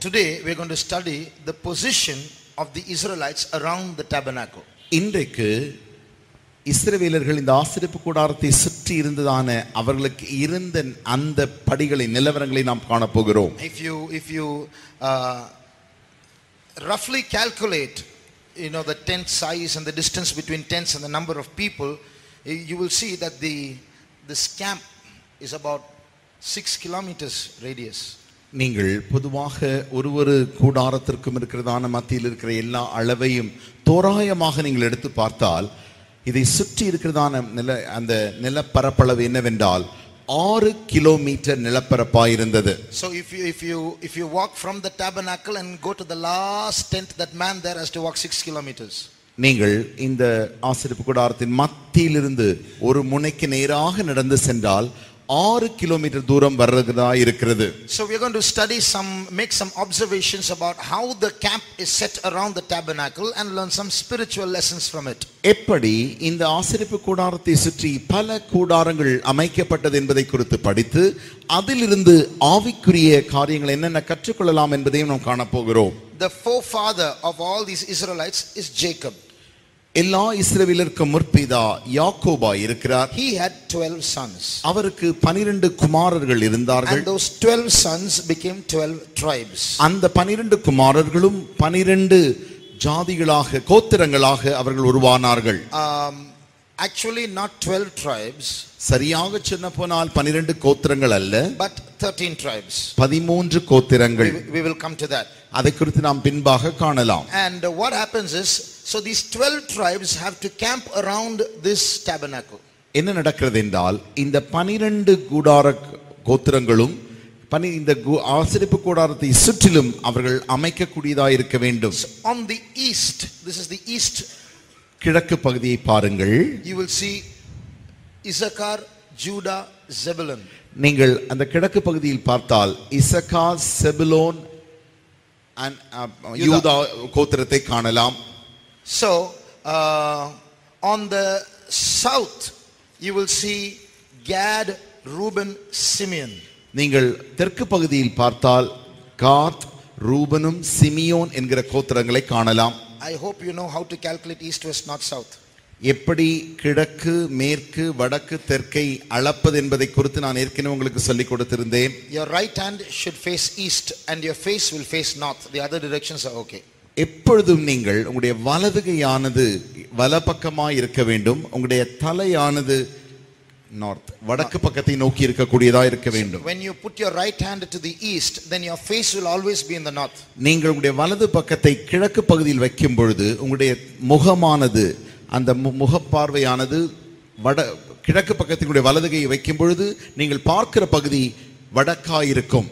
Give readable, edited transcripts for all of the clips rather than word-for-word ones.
Today we are going to study the position of the Israelites around the tabernacle. இன்றைக்கு இஸ்ரவேலர்கள் இந்த ஆசரிப்பு கூடாரத்தை சுற்றி இருந்ததான அவர்களுக்கு இருந்த அந்த படிகளை நிலவரங்களை நாம் காண போகிறோம். If you roughly calculate, you know, the tent size and the distance between tents and the number of people, you will see that this camp is about 6 kilometers radius. நீங்கள் பொதுவாக ஒரு கூடாரத்திற்கும் இருக்கிறதான மத்தியில் இருக்கிற எல்லா அளவையும் தோராயமாக நீங்கள் எடுத்து பார்த்தால் இதை சுற்றி இருக்கிறதான அந்த நிலப்பரப்பளவு என்னவென்றால் 6 கிலோமீட்டர் நிலப்பரப்பாக இருந்தது. So if you walk from the tabernacle and go to the last tent, that man there has to walk 6 kilometers. நீங்கள் இந்த ஆசரிப்பு கூடாரத்தின் மத்தியிலிருந்து ஒரு முனைக்கு நேராக நடந்து சென்றால் 6 கிலோமீட்டர் தூரம் வர்றதா இருக்கிறது. So we are going to study make some observations about how the camp is set around the tabernacle and learn some spiritual lessons from it. எப்படி இந்த ஆசரிப்பு கூடாரத்தை சுற்றி பல கூடாரங்கள் அமைக்கப்பட்டது என்பதை குறித்து படித்து அதிலிருந்து ஆவிக்குரிய காரியங்களை என்னென்ன கற்றுக்கொள்ளலாம் என்பதையும் நாம் காண போகிறோம். The forefather of all these Israelites is Jacob. எல்லா இஸ்ரவேலருக்கு முற்பிதா யாக்கோபா இருக்கிறார். He had 12 sons. அவருக்கு 12 குமாரர்கள் இருந்தார்கள். And those 12 sons became 12 tribes. அந்த 12 குமாரர்களும் 12 ஜாதிகளாக கோத்திரங்களாக அவர்கள் உருவானார்கள். Actually not 12 tribes. சரியாக சொன்ன போனால் 12 கோத்திரங்கள் அல்ல, but 13 tribes. 13 கோத்திரங்கள். We will come to that. அதை குறித்து நாம் பின்பாக காணலாம். And what happens is, so these 12 tribes have to camp around this tabernacle. என்ன நடக்கிறது என்றால் இந்த 12 கூடார கோத்திரங்களும் இந்த ஆசரிப்பு கூடாரத்தை சுற்றிலும் அவர்கள் அமைக்கக்கூடியதாக இருக்க வேண்டும். On the east, this is the east. கிழக்கு பகுதியை பாருங்கள். You will see Issachar, Judah, Zebulon. நீங்கள் அந்த கிழக்கு பகுதியில் பார்த்தால் இசக்கா, செபுலோன் and யூதா கோத்திரத்தை காணலாம். So on the south you will see Gad, Reuben, Simeon. நீங்கள் தெற்கு பகுதியில் பார்த்தால் காத், ரூபனும் சிமியோன் என்கிற கோத்திரங்களை காணலாம். I hope you know how to calculate east, west, north, south. எப்படி கிழக்கு மேற்கு வடக்கு தெற்கை அளப்பது என்பதை குறித்து நான் ஏற்கனவே உங்களுக்கு சொல்லிக் கொடுத்திருந்தேன். Your right hand should face east and your face will face north. The other directions are okay. எப்பொழுதும் நீங்கள் உங்களுடைய வலதுகையானது வலப்பக்கமாய் இருக்க வேண்டும். உங்களுடைய தலையானது north, வடக்கு பக்கத்தை நோக்கி இருக்கக்கூடியதா இருக்க வேண்டும். When you put your right hand to the east, then your face will always be in the north. நீங்கள் உங்களுடைய வலது பக்கத்தை கிழக்கு பகுதியில் வைக்கும் பொழுது உங்களுடைய முகமானது அந்த முகப்பார்வையானது வட கிழக்கு பக்கத்தினுடைய வலதுகையை வைக்கும் பொழுது நீங்கள் பார்க்கிற பகுதி வடக்காய் இருக்கும்.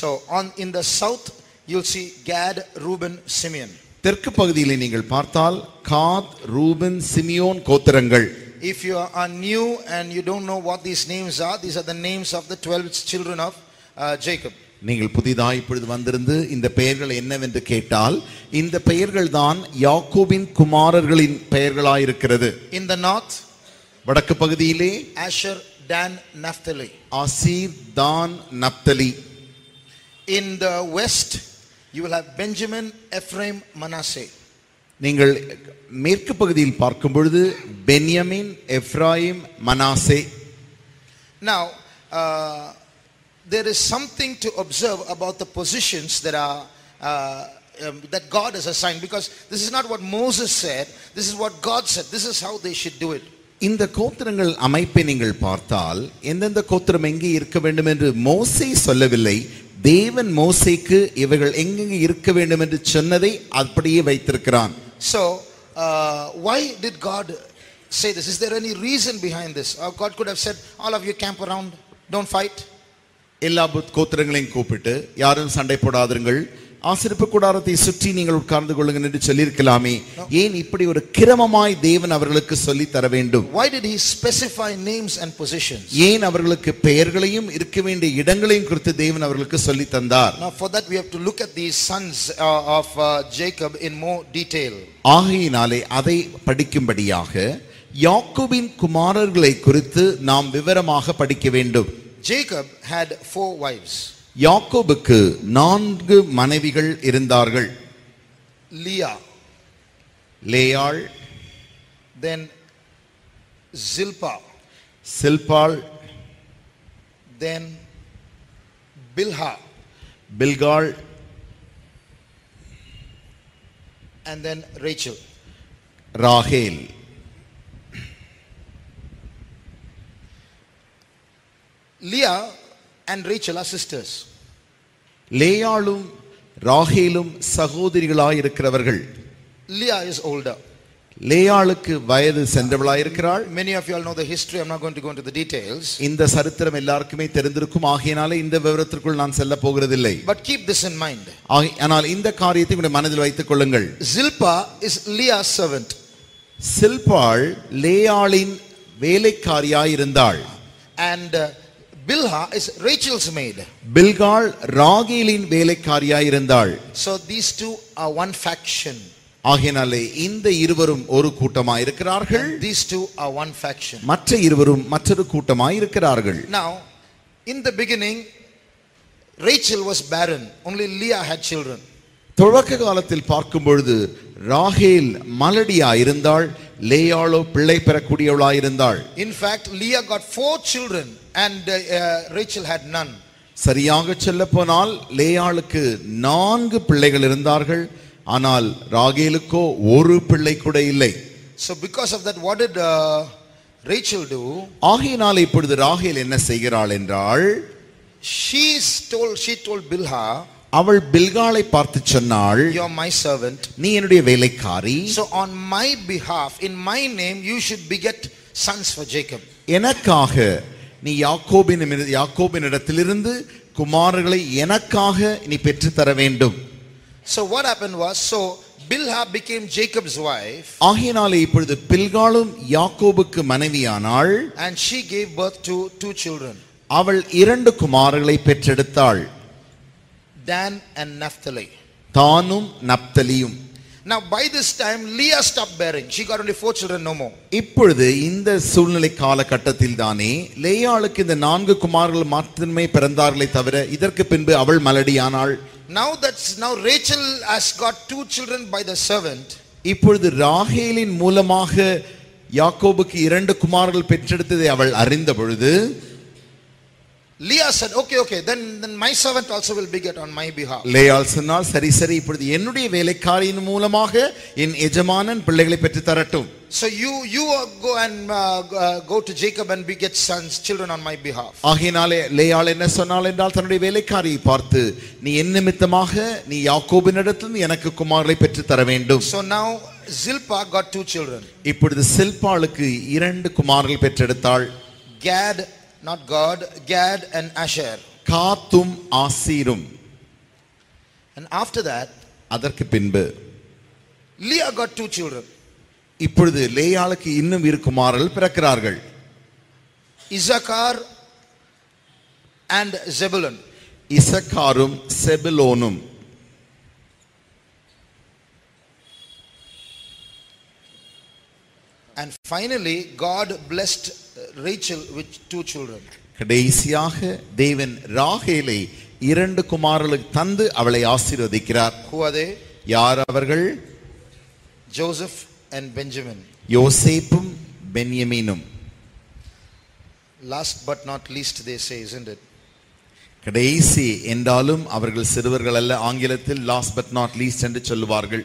So on in the south you'll see Gad, Reuben, Simeon. தெற்கு பகுதியிலே நீங்கள் பார்த்தால் காத், ரூபன், சிமியோன் கோத்திரங்கள். If you are new and you don't know what these names are, these are the names of the 12 children of Jacob. நீங்கள் புதிதாக இப்பொழுது வந்திருந்து இந்த பெயர்கள் என்னவென்று கேட்டால் இந்த பெயர்கள் தான் யாக்கோபின் குமாரர்களின் பெயர்களாய் இருக்கிறது. In the north, வடக்கு பகுதியிலே Asher, Dan, Naphtali. ஆசீர், தான், Naphtali. In the west you will have Benjamin, Ephraim, Manasseh. நீங்கள் மேற்கு பகுதியில் பார்க்கும் பொழுது Benjamin, Ephraim, Manasseh. Now there is something to observe about the positions that are that God has assigned, because this is not what Moses said, this is what God said, this is how they should do it. இந்த கோத்திரங்கள் அமைப்பை நீங்கள் பார்த்தால் எந்தெந்த கோத்திரம் எங்கே இருக்க வேண்டும் என்று மோசே சொல்லவில்லை. தேவன் மோசேக்கு இவர்கள் எங்கெங்கே இருக்க வேண்டும் என்று சொன்னதை அப்படியே வைத்திருக்கிறான். So why did God say this? Is there any reason behind this? God could have said, all of you camp around, don't fight. எல்லா கோத்திரங்களையும் கூப்பிட்டு யாரும் சண்டை போடாதீர்கள், ஆசரிப்பு கூடாரத்தை சுற்றி நீங்கள் உட்கார்ந்து கொள்ளுங்கள் என்று சொல்லியிருக்கலாமே. ஏன் இப்படி ஒரு கிரமமாய் தேவன் அவர்களுக்கு சொல்லி தர வேண்டும்? Why did he specify names and positions? ஏன் அவர்களுக்கு பெயர்களையும் இருக்க வேண்டிய இடங்களையும் குறித்து தேவன் அவர்களுக்கு சொல்லி தந்தார்? Now for that we have to look at these sons of Jacob in more detail. ஆகையினாலே அதை படிக்கும்படியாக யாக்கோபின் குமாரர்களை குறித்து நாம் விவரமாக படிக்க வேண்டும். Jacob had 4 wives. யாக்கோபுக்கு 4 மனைவிகள் இருந்தார்கள். Leah, லேயாள், then Zilpah, சில்பாள், then Bilhah, பில்காள், and then Rachel, Rachel. Leah and Rachel are sisters. லேயாளும் ராகேலும் சகோதரிகளாய் இருக்கிறவர்கள். Leah is older. லேயாளுக்கு வயது சென்றவளாய் இருக்கிறாள். Many of you all know the history. I'm not going to go into the details. இந்த சரித்திரம் எல்லாருக்குமே தெரிந்திருக்கும். ஆகையினாலே இந்த விவரத்திற்குள் நான் செல்ல போகிறதில்லை. But keep this in mind. ஆனால் இந்த காரியத்தை உங்கள் மனதில் வைத்துக் கொள்ளுங்கள். Zilpah is Leah's servant. சில்பாள் லேயாளின் வேலைக்காரியாய் இருந்தாள். And Bilhah is Rachel's maid. பில்காள் ராகேலின் வேலைக்காரியாய் இருந்தாள். So these two are one faction. ஆகையினாலே இந்த இருவரும் ஒரு கூட்டமாய் இருக்கிறார்கள். These two are one faction. மற்ற இருவரும் மற்றொரு கூட்டமாய் இருக்கிறார்கள். Now in the beginning Rachel was barren. Only Leah had children. தொடக்க காலத்தில் பார்க்கும் பொழுது ராகேல் மலடியாய் இருந்தாள். லேயாளோ பிள்ளை பெறக்கூடியவளாய் இருந்தாள். In fact Leah got 4 children and Rachel had none. சரியாக சொல்ல போனால் லேயாளுக்கு 4 பிள்ளைகள் இருந்தார்கள். ஆனால் ராகேலுக்கோ ஒரு பிள்ளை கூட இல்லை. So because of that what did Rachel do? ஆகையினால் இப்பொழுது ராகேல் என்ன செய்கிறாள் என்றால், she told Bilhah, அவள் பில்காளை பார்த்து சொன்னாள், you are my servant, நீ என்னுடைய வேலைக்காரி. So on my behalf, in my name you should beget sons for Jacob. எனக்காக நீ யாக்கோபினிடத்திலிருந்து குமாரர்களை எனக்காக நீ பெற்று தர வேண்டும். So what happened was, Bilhah became Jacob's wife. ஆகினாலே இப்பொழுது பில்காளும் யாக்கோபுக்கு மனைவியானாள். And she gave birth to 2 children. அவள் 2 குமாரர்களை பெற்றெடுத்தாள். Dan and Naphtali. தானும் நப்தலியும். Now by this time Leah stopped bearing. She got only 4 children no more. இப்பொழுது இந்த சூழ்நிலை காலகட்டத்தில் தானே லேயாளுக்கு இந்த 4 குமாரர்கள் மாத்திரமே பிறந்தார்களே தவிர இதற்கு பின்பு அவள் மலடியானாள். Now Rachel has got 2 children by the servant. இப்பொழுது ராகேலின் மூலமாக யாக்கோபுக்கு 2 குமாரர்கள் பெற்றெடுத்ததை அவள் அறிந்த பொழுது Leah said, okay, then my servant also will beget on my behalf. லேயாள் சொன்னாள், சரி இப்பொழுது என்னுடைய வேலைக்காரியின் மூலமாக என் எஜமானன் பிள்ளைகளை பெற்று தரட்டும். So you go and go to Jacob and beget sons, children on my behalf. ஆகினாலே லேயாள் என்ன சொன்னாள் என்றால், தன்னுடைய வேலைக்காரியை பார்த்து நீ என் நிமித்தமாக நீ யாக்கோபினிடத்திலிருந்து எனக்கு குமாரரை பெற்று தர வேண்டும். So now Zilpah got 2 children. இப்பொழுது சில்பாளுக்கு 2 குமாரர்கள் பெற்றெடுத்தாள். Gad and Asher. காத்தும் ஆசீரும். And after that, அதற்கு பின்பு Leah got 2 children. இப்பொழுது லேயாளுக்கு இன்னும் 2 குமாரர்கள் பிறக்கிறார்கள். Issachar and Zebulon. இசக்காரும் செபுலோனும். And finally God blessed Rachel with 2 children. கடைசியாக தேவன் ராகேலை 2 குமாரர்களுக்கு தந்து அவளை ஆசீர்வதிக்கிறார். Who are they? யார் அவர்கள்? Joseph and Benjamin. யோசேப்பும் பென்யமீனும். Last but not least they say, isn't it? கடைசி என்றாலும் அவர்கள் சிறுவர்கள் அல்ல. ஆங்கிலத்தில் last but not least என்று சொல்வார்கள்.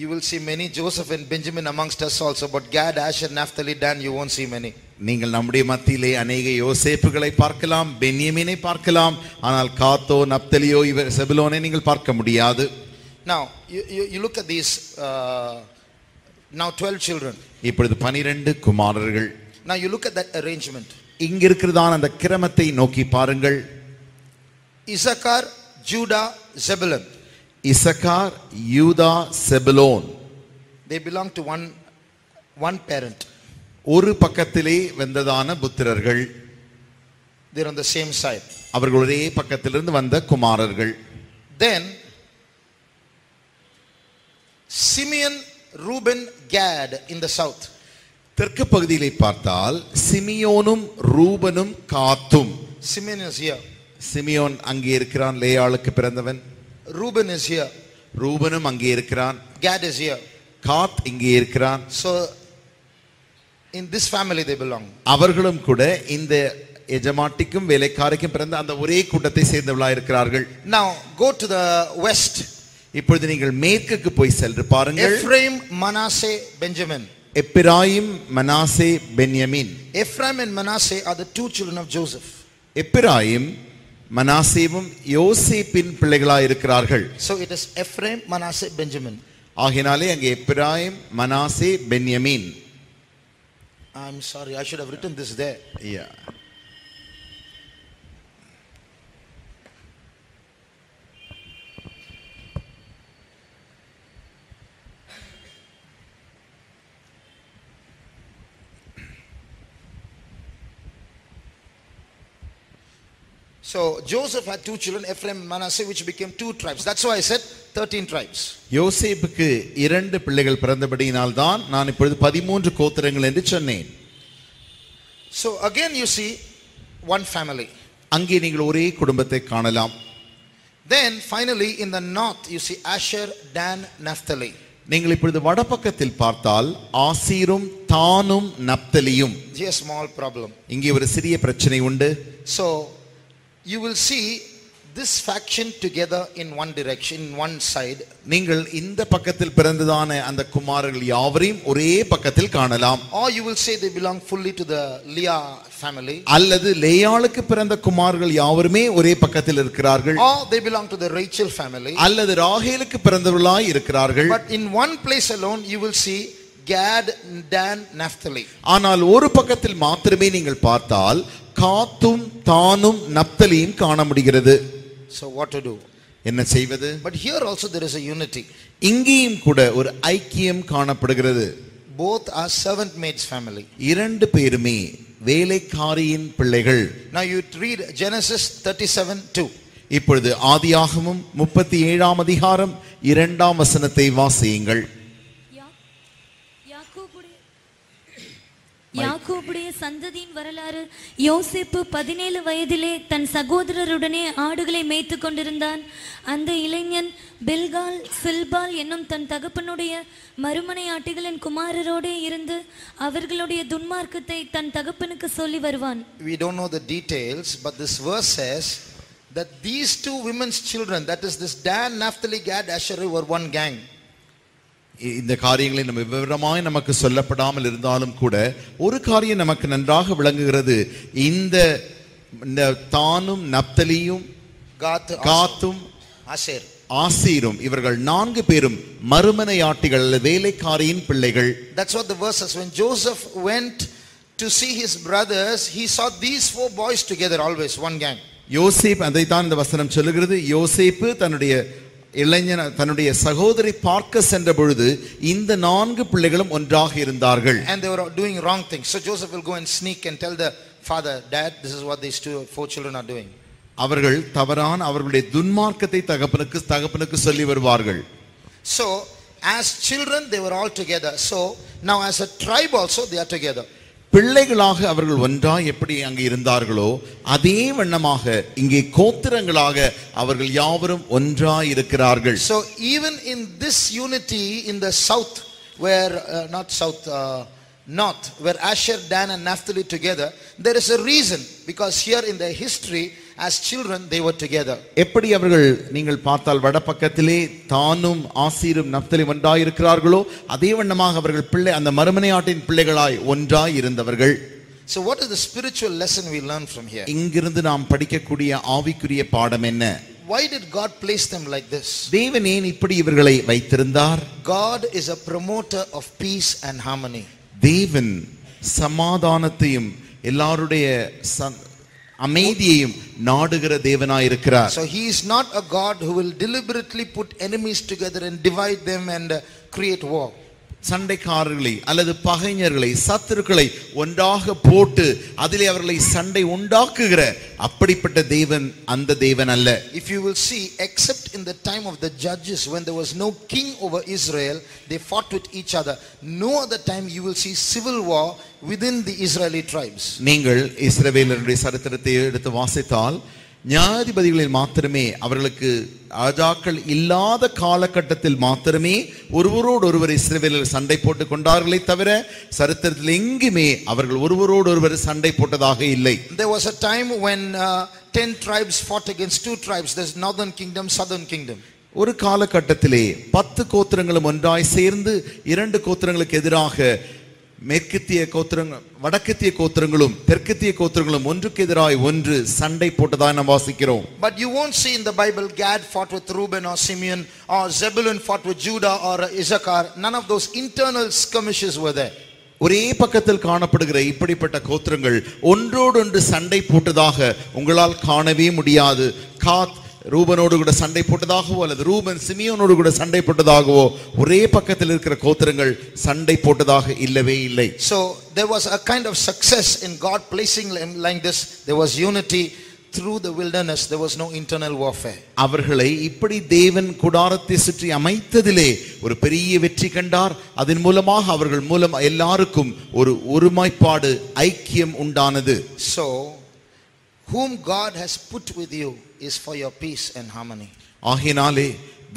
You will see many Joseph and Benjamin amongst us also, but Gad, Asher, Naphtali, Dan, you won't see many. நீங்கள் நம்முடைய மத்தியிலே अनेक யோசேப்புகளை பார்க்கலாம், பென்யமீனை பார்க்கலாம், ஆனால் காத்தோ நப்தலியோ இவர் செபுலோனை நீங்கள் பார்க்க முடியாது. Now you look at these now 12 children. இப்பொழுது 12 குமாரர்கள். Now you look at that arrangement. இங்க இருக்கிறதான அந்த கிரமத்தை நோக்கி பாருங்கள். Issachar, Judah, Zebulon. Issachar, Judah, Zebulon. They belong to one parent. ஒரு பக்கத்திலே வந்ததான புத்திரர்கள். They are on the same side. அவர்கள் ஒரே பக்கத்திலிருந்து வந்த குமாரர்கள். Then Simeon, Reuben, Gad in the south. தெற்கு பகுதியிலே பார்த்தால் சிமியோனும் ரூபனும் காத்தும். Simeon is here. Simeon அங்கே இருக்கிறான், லேயாளுக்கு பிறந்தவன். Reuben is here. ரூபனும் அங்கே இருக்கிறான். Gad is here. காத் இங்கே இருக்கிறான். So in this family they belong. அவர்களும் கூட இந்த எஜமாட்டிக்கும் வேலைக்காரிக்கும் பிறந்த அந்த ஒரே கூட்டத்தை சேர்ந்தவர்களாக இருக்கிறார்கள். Now go to the west. இப்பொழுது நீங்கள் மேற்குக்கு போய் சென்று பாருங்கள். Ephraim, Manasseh, Benjamin. Ephraim, Manasseh, Benjamin. Ephraim and Manasseh are the two children of Joseph. Ephraim, Manasseh, யோசேப்பின் பிள்ளைகளாக இருக்கிறார்கள். So it is Ephraim, Manasseh, Benjamin. ஆகினாலே அங்கே எப்ராயிம், மனாசே, பென்யமீன். I'm sorry, I should have written this there. Yeah. So Joseph had two children, Ephraim and Manasseh, which became two tribes. That's why I said 13 tribes. யோசேப்புக்கு இரண்டு பிள்ளைகள் பிறந்தபடியினால் தான் நான் இப்பொழுது 13 கோத்திரங்கள் என்று சொன்னேன். So again you see one family. அங்கே நீங்கள் ஒரே குடும்பத்தை காணலாம். Then finally in the north you see Asher, Dan, Naphtali. நீங்கள் இப்பொழுது வடபக்கத்தில் பார்த்தால் ஆசீரும் தானும் நப்தலியும். Just a small problem. இங்கே ஒரு சிறிய பிரச்சனை உண்டு. So you will see this faction together in one direction, in one side. நீங்கள் இந்த பக்கத்தில் பிறந்ததான அந்த குமாரர்கள் யாவரையும் ஒரே பக்கத்தில் காணலாம். Or you will say they belong fully to the Leah family. அல்லது லேயாளுக்கு பிறந்த குமாரர்கள் யாவருமே ஒரே பக்கத்தில் இருக்கிறார்கள். Or they belong to the Rachel family. அல்லது ராகேலுக்கு பிறந்தவர்களாய் இருக்கிறார்கள். But in one place alone you will see Gad, Dan, Naphtali. ஆனால் ஒரு பக்கத்தில் மாத்திரமே நீங்கள் பார்த்தால் காத்தும் தானும் நப்தலியும் காண முடிகிறது. So what to do? என்ன செய்வது? But here also there is a unity. இங்கேயும் கூட ஒரு ஐக்கியம் காணப்படுகிறது. Both are servant maids family. இரண்டு பேருமே வேலைக்காரியின் பிள்ளைகள். Now you read Genesis 37:2. இப்பொழுது ஆதியாகமம் 37 அதிகாரம் 2 வசனத்தை வாசியுங்கள். யாக்கோபுடைய சந்ததியின் வரலாறு. யோசேப்பு 17 வயதிலே தன் சகோதரருடனே ஆடுகளை மேய்த்து கொண்டிருந்தான். அந்த இளைஞன் பில்கால், சில்பால் என்னும் தன் தகப்பனுடைய மறுமனை ஆட்டிகளின் குமாரரோடே இருந்து அவர்களுடைய துன்மார்க்கத்தை தன் தகப்பனுக்கு சொல்லி வருவான். We don't know the details, but this verse says that these two women's children, that is this Dan, Naphtali, Gad, Asher, were one gang. இந்த காரியங்களை நம்ம விவரமாய் நமக்கு சொல்லப்படாமல் இருந்தாலும் கூட ஒரு காரியம் நமக்கு நன்றாக விளங்குகிறது. இந்த தானும் நப்தலியும் காத்தும் ஆசேரும் இவர்கள் 4 பேரும் மறுமனையாட்டிகள் அல்லது வேலைக்காரியின் பிள்ளைகள். That's what the verse says. When Joseph went to see his brothers, he saw these 4 boys together always, one gang. யோசேப்பு அதை தான் இந்த வசனம் சொல்லுகிறது. யோசேப்பு தன்னுடைய இளைஞன் தன்னுடைய சகோதரி பார்க்க சென்ற பொழுது இந்த 4 பிள்ளைகளும் ஒன்றாக இருந்தார்கள். And they were doing wrong things. So Joseph will go and sneak and tell the father, Dad, this is what these 4 children are doing. அவர்கள் தவறான அவர்களுடைய துன்மார்க்கத்தை தகப்பனுக்கு சொல்லி வருவார்கள். So as children they were all together. So now as a tribe also they are together. பிள்ளைகளாக அவர்கள் ஒன்றாய் எப்படி அங்கே இருந்தார்களோ அதே வண்ணமாக இங்கே கோத்திரங்களாக அவர்கள் யாவரும் ஒன்றாய் இருக்கிறார்கள். So even in this unity in the south where north where Asher, Dan and Naphtali together, there is a reason, because here in the history as children they were together. எப்படி அவர்கள் நீங்கள் பார்த்தால் வடபக்கத்திலே தானும் ஆசீரும் நப்தலி ஒன்றாய் இருக்கிறார்களோ அதே வண்ணமாக அவர்கள் பிள்ளை அந்த மறுமனையாட்டின் பிள்ளைகளாய் ஒன்றாய் இருந்தவர்கள். So what is the spiritual lesson we learn from here? இங்கிருந்து நாம் படிக்கக்கூடிய ஆவிக்குரிய பாடம் என்ன? Why did God place them like this? தேவன் ஏன் இப்படி இவர்களை வைத்திருந்தார்? God is a promoter of peace and harmony. தேவன் சமாதானத்தையும் எல்லாருடைய அமைதியையும் நாடுகிற தேவனாய் இருக்கிறார். So he is not a God who will deliberately put enemies together and divide them and create war. சண்டைக்காரர்களை அல்லது பகைஞர்களை சத்துருக்களை ஒன்றாக போட்டு அதிலே அவர்களை சண்டை உண்டாக்குகிற அப்படிப்பட்ட தேவன் அந்த தேவன் அல்ல. If you will see, except in the time of the Judges when there was no king over Israel, they fought with each other. No other time you will see civil war within the Israeli tribes. நீங்கள் இஸ்ரவேலருடைய சரித்திரத்தை எடுத்து வாசித்தால் நியாயாதிபதிகளில் மாத்திரமே, அவர்களுக்கு ராஜாக்கள் இல்லாத காலகட்டத்தில் மாத்திரமே ஒருவரோடு ஒருவர் இஸ்ரவேலர் சண்டை போட்டுக் கொண்டார்களே தவிர சரித்திரத்தில் எங்குமே அவர்கள் ஒருவரோடு ஒருவர் சண்டை போட்டதாக இல்லை. There was a time when 10 tribes fought against 2 tribes, there's northern kingdom, southern kingdom. ஒரு காலகட்டத்திலே 10 கோத்திரங்களும் ஒன்றாய் சேர்ந்து 2 கோத்திரங்களுக்கு எதிராக மேற்கத்திய கோத்திரங்கள் வடக்கத்திய கோத்திரங்களும் தெற்கத்திய கோத்திரங்களும் ஒன்றுக்கு எதிராய் ஒன்று சண்டை போட்டதாக நாம் வாசிக்கிறோம். But you won't see in the Bible Gad fought with Reuben or Simeon or Zebulon fought with Judah or Issachar. None of those internal skirmishes were there. ஒரே பக்கத்தில் காணப்படுகிற இப்படிப்பட்ட கோத்திரங்கள் ஒன்றோடொன்று சண்டை போட்டதாக உங்களால் காணவே முடியாது. காத் ரூபனோடு கூட சண்டை போட்டதாகவோ அல்லது ரூபன் சிமியோனோடு கூட சண்டை போட்டதாகவோ ஒரே பக்கத்தில் இருக்கிற கோத்திரங்கள் சண்டை போட்டதாக இல்லவே இல்லை. So there was a kind of success in God placing them like this. There was unity through the wilderness. There was no internal warfare. அவர்களை இப்படி தேவன் கூடாரத்தை சுற்றி அமைத்ததிலே ஒரு பெரிய வெற்றி கண்டார். அதன் மூலமாக அவர்கள் மூலம் எல்லாருக்கும் ஒரு ஒருமைப்பாடு ஐக்கியம் உண்டானது. So whom God has put with you is for your peace and harmony. ஆகினாலே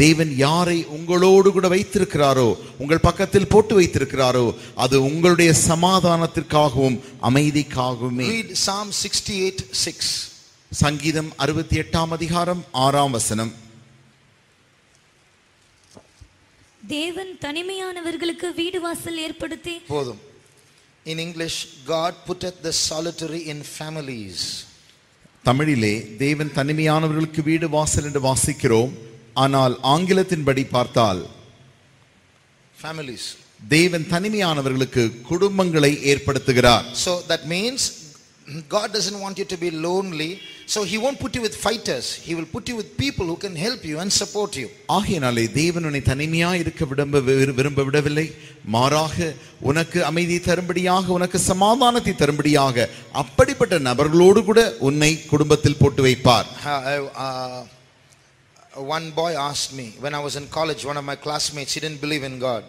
தேவன் யாரை உங்களோடு கூட வைத்திருக்கிறாரோ, உங்கள் பக்கத்தில் போட்டு வைத்திருக்கிறாரோ, அது உங்களுடைய சமாதானத்திற்காகவும் அமைதிக்காகவுமே. Read Psalm 68:6. சங்கீதம் 68 அதிகாரம் 6 வசனம். தேவன் தனிமையானவர்களுக்கு வீடு வாசல் ஏற்படுத்தி போதும். In English, God putteth the solitary in families. தமிழிலே தேவன் தனிமையானவர்களுக்கு வீடு வாசல் என்று வாசிக்கிறோம். ஆனால் ஆங்கிலத்தின்படி பார்த்தால் families, தேவன் தனிமையானவர்களுக்கு குடும்பங்களை ஏற்படுத்துகிறார். So that means God doesn't want you to be lonely, so he won't put you with fighters, he will put you with people who can help you and support you. ஆகினாலே தேவன் உன்னை தனிமையாய் இருக்க விரும்பவில்லை, மாறாக உனக்கு அமைதி தரும்படியாக, உனக்கு சமாதானத்தை தரும்படியாக அப்படிப்பட்ட நபர்களோடு கூட உன்னை குடும்பத்தில் போட்டு வைப்பார். One boy asked me when I was in college, one of my classmates, he didn't believe in God.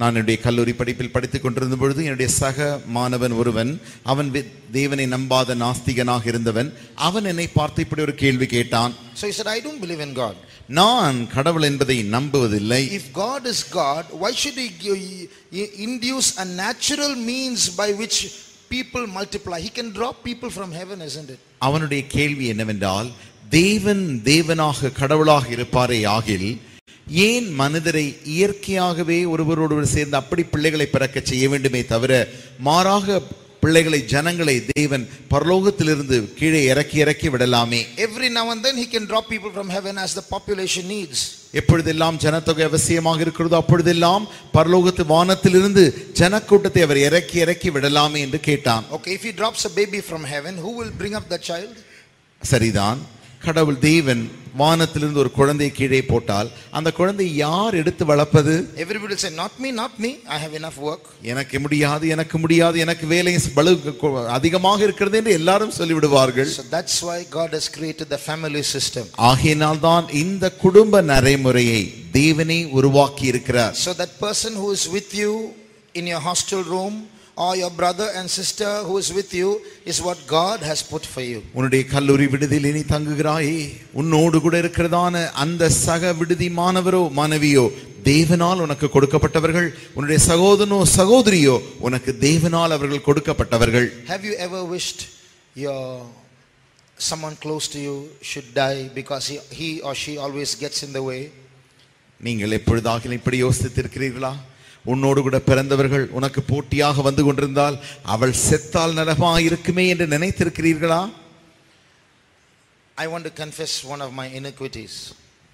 நான் என்னுடைய கல்லூரி படிப்பில் படித்துக் கொண்டிருந்த பொழுது என்னுடைய சக மாணவன் ஒருவன், அவன் தேவனை நம்பாத நாஸ்திகனாக இருந்தவன், அவன் என்னை பார்த்து இப்படி ஒரு கேள்வி கேட்டான். So he said, I don't believe in God. நான் கடவுள் என்பதை நம்புவதில்லை. If God is God, why should he induce a natural means by which people multiply? He can drop people from heaven, isn't it? அவனுடைய கேள்வி என்னவென்றால், தேவன் தேவனாக கடவுளாக இருப்பாரே ஆகில் ஏன் மனிதரை இயற்கையாகவே ஒருவரோடு சேர்ந்து அப்படி பிள்ளைகளை பிறக்க செய்ய வேண்டுமே தவிர, மாறாக பிள்ளைகளை ஜனங்களை தேவன் பரலோகத்திலிருந்து கீழே இறக்கி இறக்கி விடலாமே. Every now and then he can drop people from heaven as the population needs. எப்பொழுதெல்லாம் ஜனத்தொகை அவசியமாக இருக்கிறதோ அப்பொழுதெல்லாம் பரலோகத்து வானத்திலிருந்து ஜனக்கூட்டத்தை அவர் இறக்கி இறக்கி விடலாமே என்று கேட்டான். Okay, if he drops a baby from heaven, who will bring up the child? சரிதான், கடவுள் தேவன் வானத்திலிருந்து ஒரு குழந்தையை கீழே போட்டால் அந்த குழந்தை யார் எடுத்து வளர்ப்பது? Everybody will say, not me, not me, I have enough work. எனக்கு முடியாது, எனக்கு முடியாது, எனக்கு வேலை அதிகமாக இருக்கிறது என்று எல்லாரும் சொல்லிவிடுவார்கள். So that's why God has created the family system. ஆகையால் தான் இந்த குடும்ப நடைமுறையை தேவனே உருவாக்கி இருக்கிறார். So that person who is with you in your hostel room or your brother and sister who is with you is what God has put for you. உன்னுடைய கல்லூரி விடுதியில் நீ தங்குகிறாயே, உன்னோடு கூட இருக்கிறதான அந்த சக விடுதி மாணவரோ மாணவியோ தேவனால் உனக்கு கொடுக்கப்பட்டவர்கள், உன்னுடைய சகோதரனோ சகோதரியோ உனக்கு தேவனால் அவர்கள் கொடுக்கப்பட்டவர்கள். Have you ever wished your someone close to you should die because he or she always gets in the way? நீங்கள் எப்பொழுதாவது இப்படி யோசித்திருக்கிறீர்களா? உன்னோடு கூட பிறந்தவர்கள் உனக்கு போட்டியாக வந்து கொண்டிருந்தால் அவள் செத்தால் நரகமாக இருக்குமே என்று நினைத்திருக்கிறீர்களா? I want to confess one of my iniquities.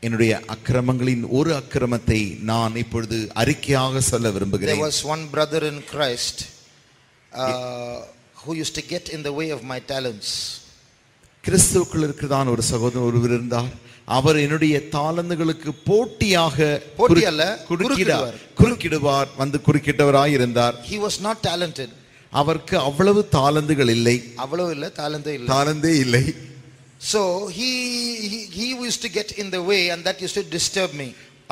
என்னுடைய அக்கிரமங்களின் ஒரு அக்கிரமத்தை நான் இப்பொழுது அறிக்கையாக சொல்ல விரும்புகிறேன். There was one brother in Christ who used to get in the way of my talents. கிறிஸ்துவுக்குள் இருக்கிறதான ஒரு சகோதரன் ஒருவர் இருந்தார். அவர் என்னுடைய தாளந்துகளுக்கு போட்டியாக குறுக்கிடுவார், வந்து குறுக்கிட்டவராய் இருந்தார். He was not talented. அவருக்கு அவ்வளவு தாளந்துகள் இல்லை, அவ்வளவு இல்ல, தாளந்தே இல்லை. So he used to get in the way and that used to disturb me.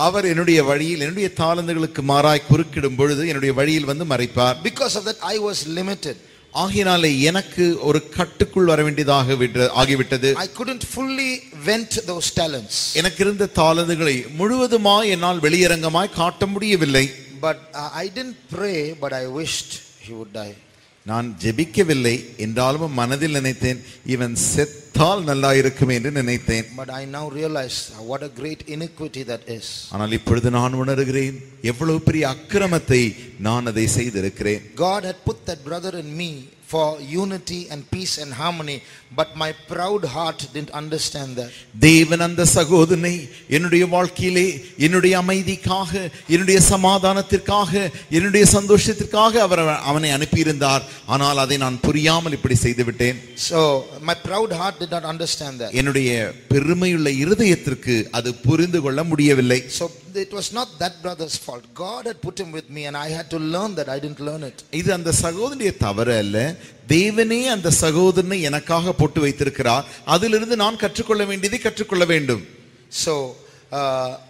அவர் என்னுடைய வழியில் என்னுடைய தாளந்துகளுக்கு மாறாய் குறுக்கிடும் பொழுது என்னுடைய வழியில் வந்து மறைப்பார். Because of that I was limited. ஆகினாலே எனக்கு ஒரு கட்டுக்குள் வர வேண்டியதாக ஆகிவிட்டது. I couldn't fully vent those talents. எனக்கு இருந்த தாளந்துகளை முழுவதுமாய் என்னால் வெளியரங்கமாய் காட்ட முடியவில்லை. But I didn't pray, but I wished he would die. நான் ஜெபிக்கவில்லை என்றாலும் மனதில் நினைத்தேன், இவன் செத்தால் நல்லா இருக்கும் என்று நினைத்தேன். But I now realize what a great iniquity that is. ஆனால் இப்பொழுது நான் உணர்கிறேன் எவ்வளவு பெரிய அக்கிரமத்தை நான் அதை செய்திருக்கிறேன். God had put that brother in me for unity and peace and harmony, but my proud heart didn't understand that. தேவன் அந்த சகோதரனை என்னுடைய வாழ்க்கையிலே என்னுடைய அமைதிக்காக, என்னுடைய சமாதானத்திற்காக, என்னுடைய சந்தோஷத்திற்காக அவர் அவனை அனுப்பி இருந்தார். ஆனால் அதை நான் புரியாமல் இப்படி செய்து விட்டேன். So my proud heart did not understand that. என்னுடைய பெருமையுள்ள இதயத்திற்கு அது புரிந்து கொள்ள முடியவில்லை. So it was not that brother's fault. God had put him with me and I had to learn that. I didn't learn it. இது அந்த சகோதரனுடைய தவறு அல்ல. தேவனே அந்த சகோதரனை எனக்காக போட்டு வைத்திருக்கிறார். அதிலிருந்து நான் கற்றுக்கொள்ள வேண்டியதை கற்றுக்கொள்ள வேண்டும். So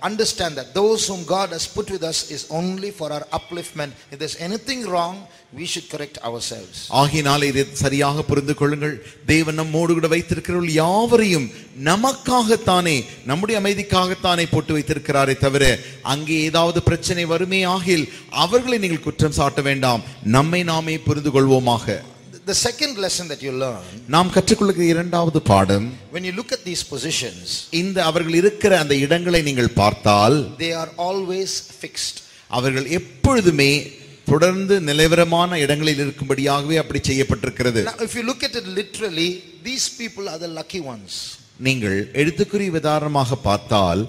understand that those whom God has put with us is only for our upliftment. If there's anything wrong, we should correct ourselves. ஆகினாலே இதை சரியாக புரிந்து கொள்ளுங்கள். தேவன் நம்மோடு கூட வைத்திருக்கிறவர்கள் யாவரையும் நமக்காகத்தானே, நம்முடைய அமைதிக்காகத்தானே போட்டு வைத்திருக்கிறாரே தவிர அங்கே ஏதாவது பிரச்சனை வருமே ஆகில் அவர்களை நீங்கள் குற்றம் சாட்ட வேண்டாம். நம்மை நாமே புரிந்து கொள்வோமாக. The second lesson that you learn, நாம் கற்றுக்கொள்ளுகிற இரண்டாவது பாடம், when you look at these positions, இந்த அவர்கள் இருக்கிற அந்த இடங்களை நீங்கள் பார்த்தால், they are always fixed. அவர்கள் எப்பொழுதுமே தொடர்ந்து நிலைவரமான இடங்களில் இருக்கும்படியாகவே அப்படி செய்யப்பட்டிருக்கிறது. If you look at it literally, these people are the lucky ones. நீங்கள் எழுத்துக்குறி உதாரணமாக பார்த்தால்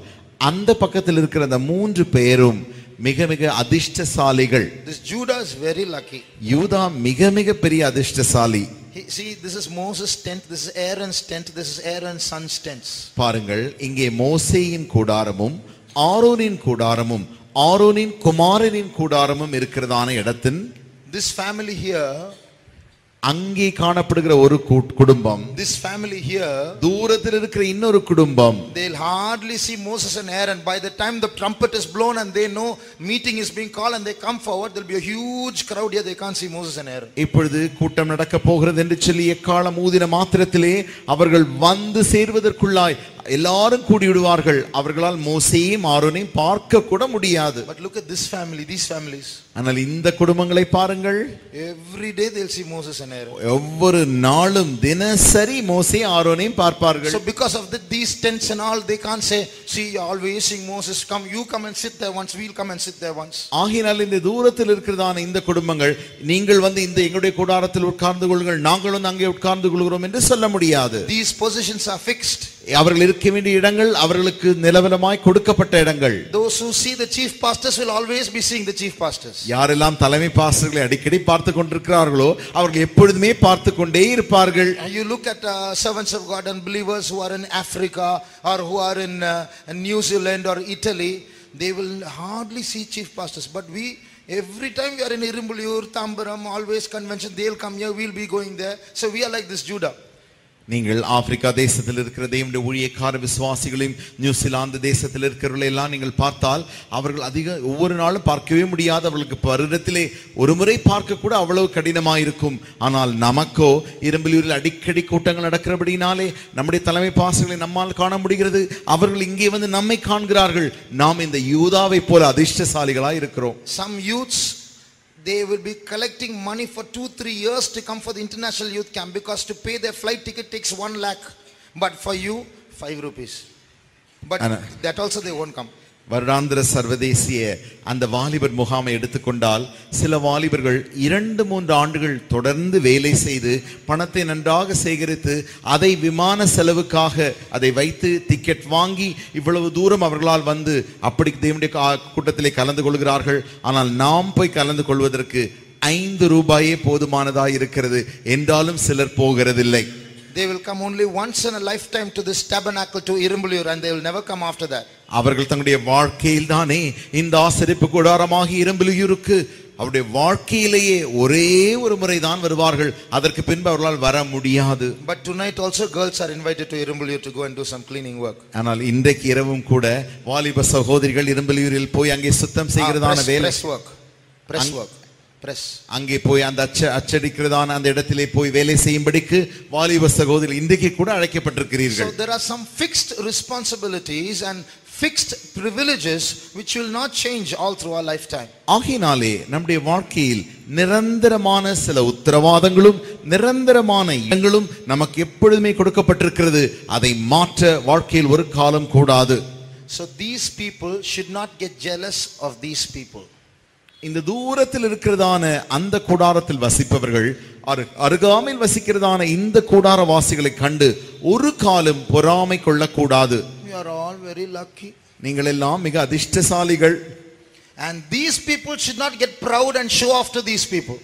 அந்த பக்கத்தில் இருக்கிற அந்த மூன்று பேரும் மிக மிக அதிர்ஷ்டசாலிகள். This Judah is very lucky. யூதா மிக மிக பெரிய அதிர்ஷ்டசாலி. See, this is Moses' tent, this is Aaron's tent, this is Aaron's son's tents. பாருங்கள், இங்கே மோசேயின் கூடாரமும் ஆரோனின் கூடாரமும் ஆரோனின் குமாரனின் கூடாரமும் இருக்கிறதான இடத்தின். This family here, அங்கே காணப்படுகிற ஒரு குடும்பம், this family here, தூரத்தில் இருக்கிற இன்னொரு குடும்பம், they'll hardly see Moses and Aaron. By the time the trumpet is blown and they know meeting is being called and they come forward, there'll be a huge crowd here. They can't see Moses and Aaron. இப்பொழுது கூட்டம் நடக்க போகிறது என்று சொல்லி எக்காலம் ஊதின மாத்திரத்திலே அவர்கள் வந்து சேர்வதற்குள்ளாய் எல்லாரும் கூடி விடுவார்கள். அவர்களால் மோசேயும் ஆரோனையும் பார்க்க கூட முடியாது. But look at this family, these families. ஆனால் இந்த குடும்பங்களை பாருங்கள். Every day they'll see Moses and Aaron. ஒவ்வொரு நாளும் தினசரி மோசே ஆரோனையும் பார்ப்பார்கள். So because of the, these tents and all, they can't say, see, you always seeing Moses, come, you come and sit there once, we'll come and sit there once. ஆகினால் இந்த தூரத்தில் இருக்கிறதான இந்த குடும்பங்கள், நீங்கள் வந்து இந்த எங்களுடைய கூடாரத்தில் உட்கார்ந்து கொள்ளுங்கள், நாங்கள் வந்து அங்கே உட்கார்ந்து கொள்கிறோம் என்று சொல்ல முடியாது. These positions are fixed. அவர்கள் இருக்க வேண்டிய இடங்கள் அவர்களுக்கு நிலவலமாய் கொடுக்கப்பட்ட இடங்கள். Those who see the chief pastors will always be seeing the chief pastors. யாரெல்லாம் தலைமை பாஸ்டர்களை அடிக்கடி பார்த்து கொண்டிருக்கிறார்களோ அவர்கள் எப்பொழுதுமே பார்த்து கொண்டே இருப்பார்கள். You look at servants of God and believers who are in Africa or who are in New Zealand or Italy, they will hardly see chief pastors. But we, every time we are in Irumbalur, Tambaram, always convention, they'll come here, we'll be going there. So we are like this Judah. நீங்கள் Africa தேசத்தில் இருக்கிற தேவனுடைய ஊழியக்கார விசுவாசிகளையும் New Zealand தேசத்தில் இருக்கிறவர்களை எல்லாம் நீங்கள் பார்த்தால் அவர்கள் அதிக ஒவ்வொரு நாளும் பார்க்கவே முடியாது. அவர்களுக்கு பருடத்திலே ஒரு முறை பார்க்க கூட அவ்வளவு கடினமாயிருக்கும். ஆனால் நமக்கோ இரும்பலூரில் அடிக்கடி கூட்டங்கள் நடக்கிறபடினாலே நம்முடைய தலைமை பாசங்களை நம்மால் காண முடிகிறது. அவர்கள் இங்கே வந்து நம்மை காண்கிறார்கள். நாம் இந்த யூதாவை போல அதிர்ஷ்டசாலிகளாக இருக்கிறோம். Some youths, they will be collecting money for 2-3 years to come for the international youth camp, because to pay their flight ticket takes 1 lakh, but for you 5 rupees. But that also they won't come. வருடாந்திர சர்வதேசிய அந்த வாலிபர் முகாமை எடுத்துக்கொண்டால் சில வாலிபர்கள் 2-3 ஆண்டுகள் தொடர்ந்து வேலை செய்து பணத்தை நன்றாக சேகரித்து அதை விமான செலவுக்காக அதை வைத்து டிக்கெட் வாங்கி இவ்வளவு தூரம் அவர்களால் வந்து அப்படி தேவனுடைய கூட்டத்திலே கலந்து கொள்கிறார்கள். ஆனால் நாம் போய் கலந்து கொள்வதற்கு 5 ரூபாயே போதுமானதாக இருக்கிறது. என்றாலும் சிலர் போகிறதில்லை. They will come only once in a lifetime to this tabernacle, to Irumbalur, and they will never come after that. அவர்கள் தங்களுடைய வாழ்க்கையில் தானே இந்த ஆசரிப்பு கூடாரமாகி இரும்பலியூருக்கு அவருடைய வாழ்க்கையிலேயே ஒரே ஒரு முறை தான் வருவார்கள். அதற்கு பின்பு அவர்களால் வர முடியாது. But tonight also girls are invited to Irumbalur to go and do some cleaning work. ஆனால் இன்றைக்கு இரவும் கூட வாலிப சகோதரிகள் இரும்பலியூரில் போய் அங்கே சுத்தம் செய்கிறதான வேலை, பிரஸ் வர்க், Press. அங்கே போய் அந்த அச்சடிக்கிறதான அந்த இடத்திலே போய் வேலை செய்யும்படிக்கு வாலிப சகோதரர்கள் இன்றைக்கு கூட அழைக்கப்பட்டிருக்கிறீர்கள். So there are some fixed responsibilities and fixed privileges which will not change all through our lifetime. ஆகினாலே நம்முடைய வாழ்க்கையில் நிரந்தரமான சில உத்தரவாதங்களும் நிரந்தரமான இடங்களும் நமக்கு எப்பொழுதுமே கொடுக்கப்பட்டிருக்கிறது. அதை மாற்ற வாழ்க்கையில் ஒரு காலம் கூடாது. So these people should not get jealous of these people. இந்த தூரத்தில் இருக்கிறதான அந்த கூடாரத்தில் வசிப்பவர்கள் அருகாமையில் வசிக்கிறதான இந்த கூடார வாசிகளை கண்டு ஒரு காலம் பொறாமை கொள்ளக்கூடாது. You are all very lucky. நீங்கள் எல்லாம் மிக அதிர்ஷ்டசாலிகள். And these people should not get proud and show off to these people.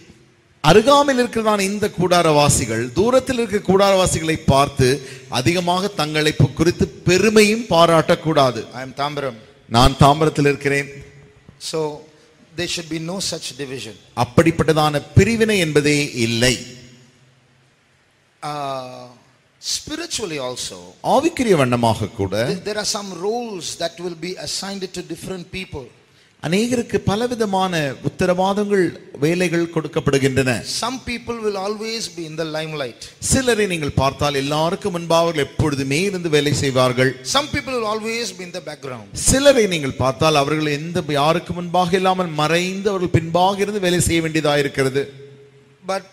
அருகாமையில் இருக்கிறதான இந்த கூடாரவாசிகள் தூரத்தில் இருக்கிற கூடாரவாசிகளை பார்த்து அதிகமாக தங்களை குறித்து பெருமையும் பாராட்டக்கூடாது. I am Tambaram. நான் தாம்பரத்தில் இருக்கிறேன். So there should be no such division. அப்படிப்பட்டதான பிரிவினை என்பதே இல்லை. Spiritually also, ஆவிக்குரிய வண்ணமாக கூட there are some roles that will be assigned to different people. அநேகருக்கு பலவிதமான உத்தரவாதங்கள் வேலைகள் கொடுக்கப்படுகின்றன. Some people will always be in the limelight. சிலரை நீங்கள் பார்த்தால் எல்லாருக்கும் முன்பாக எப்பொழுதுமே இருந்து வேலை செய்வார்கள். Some people will always be in the background. சிலரை நீங்கள் பார்த்தால் அவர்கள் எந்த யாருக்கும் முன்பாக இல்லாமல் மறைந்து அவர்கள் பின்பாக இருந்து வேலை செய்ய வேண்டியதாக இருக்கிறது. But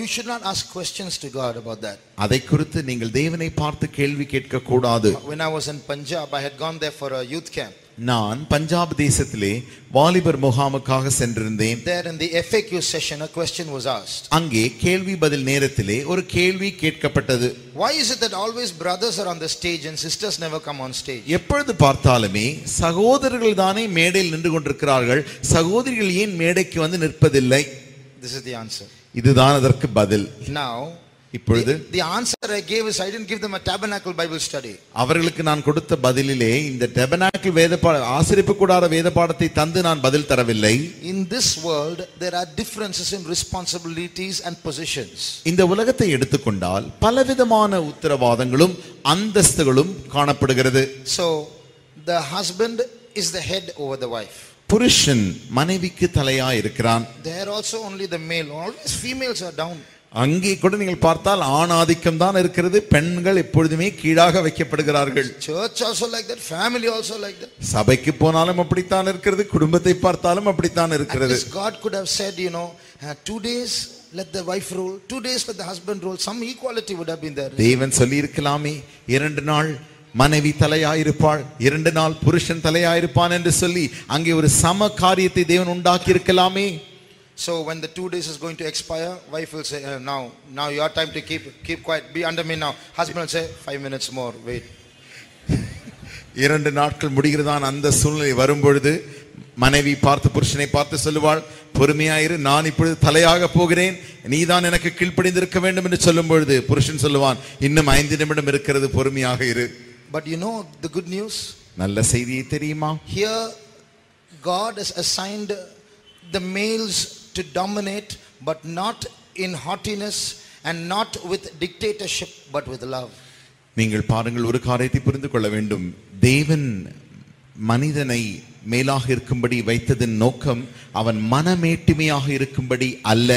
you should not ask questions to God about that. அதை குறித்து நீங்கள் தேவனை பார்த்து கேள்வி கேட்க கூடாது. When I was in Punjab, I had gone there for a youth camp. நான் பஞ்சாப் தேசத்திலே வாலிபர் முகாமுக்காக சென்றிருந்தேன். There in the FAQ session a question was asked. அங்கே கேள்வி பதில் நேரத்திலே ஒரு கேள்வி கேட்கப்பட்டது. Why is it that always brothers are on the stage and sisters never come on stage? எப்பொழுது பார்த்தாலுமே சகோதரர்கள் தானே மேடையில் நின்று கொண்டிருக்கிறார்கள், சகோதரிகள் ஏன் மேடைக்கு வந்து நிற்பதில்லை? This is the answer. இதுதான் அதற்கு பதில். Now இப்பொழுது the answer I gave is I didn't give them a tabernacle Bible study. அவர்களுக்கு நான் கொடுத்த பதிலிலே இந்த tabernacle ஆசிரிப்பு கூடார வேத பாடத்தை தந்து நான் பதில் தரவில்லை. In this world there are differences in responsibilities and positions. இந்த உலகத்தை எடுத்துக்கொண்டால் பலவிதமான உத்தரவாதங்களும் அந்தஸ்துகளும் காணப்படுகிறது. So the husband is the head over the wife. புருஷன் மனைவிக்கு தலையாய் இருக்கிறான். There also only the male, always females are down. அங்கே கூட நீங்கள் பார்த்தால் ஆணாதிக்கம் தான் இருக்கிறது, பெண்கள் எப்பொழுதுமே கீழாக வைக்கப்படுகிறார்கள். Church also like that, family also like that. சபைக்கு போனாலும் அப்படித்தான் இருக்கிறது, குடும்பத்தை பார்த்தாலும் அப்படித்தான் இருக்கிறது. God could have said, you know, 2 days let the wife rule, 2 days let the husband rule, some equality would have been there. தேவன் சொல்லி இருக்கலாமே 2 நாள் மனைவி தலையாயிருப்பாள், 2 நாள் புருஷன் தலையாயிருப்பான் என்று சொல்லி அங்கே ஒரு சம காரியத்தை தேவன் உண்டாக்கி இருக்கலாமே. So when the 2 days is going to expire, wife will say, now your time to keep quiet, be under me now. Husband will say, 5 minutes more, wait. 2 நாட்கள் முடிகிறதான் அந்த சூழ்நிலை வரும் பொழுது மனைவி பார்த்து புருஷனை பார்த்து சொல்லுவாள், பொறுமையாயிரு, நான் இப்பொழுது தலையாக போகிறேன், நீதான் எனக்கு கீழ்ப்படிந்திருக்க வேண்டும் என்று சொல்லும் பொழுது புருஷன் சொல்லுவான், இன்னும் 5 நிமிடம் இருக்கிறது, பொறுமையாக இரு. But you know the good news, நல்ல செய்தியை தெரியுமா? Here God has assigned the males to dominate, but not in haughtiness and not with dictatorship, but with love. நீங்கள் பாருங்கள், ஒரு காரியத்தை புரிந்து கொள்ள வேண்டும். தேவன் மனிதனை மேலாக இருக்கும்படி வைத்ததின் நோக்கம் அவன் மனமேட்டுமையாக இருக்கும்படி அல்ல,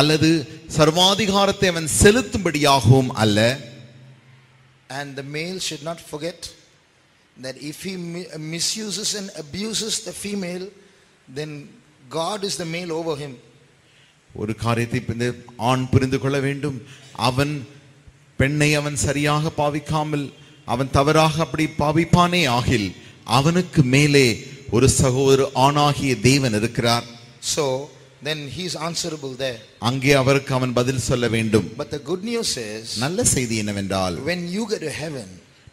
அல்லது சர்வாதிகாரத்தை அவன் செலுத்தும்படியாகவும் அல்ல. And the male should not forget that if he misuses and abuses the female, then God is the male over him. ஒரு காரியத்தை ஆண் புரிந்து கொள்ள வேண்டும். அவன் பெண்ணை அவன் சரியாக பாவிக்காமல் அவன் தவறாக அப்படி பாவிப்பானே ஆகில் அவனுக்கு மேலே ஒரு சகோதர ஆணாகிய தேவன் இருக்கிறார். So then he is answerable there. அங்கே அவருக்கு அவன் பதில் சொல்ல வேண்டும். But the good news is, நல்ல செய்தி என்னவென்றால், when you get to heaven,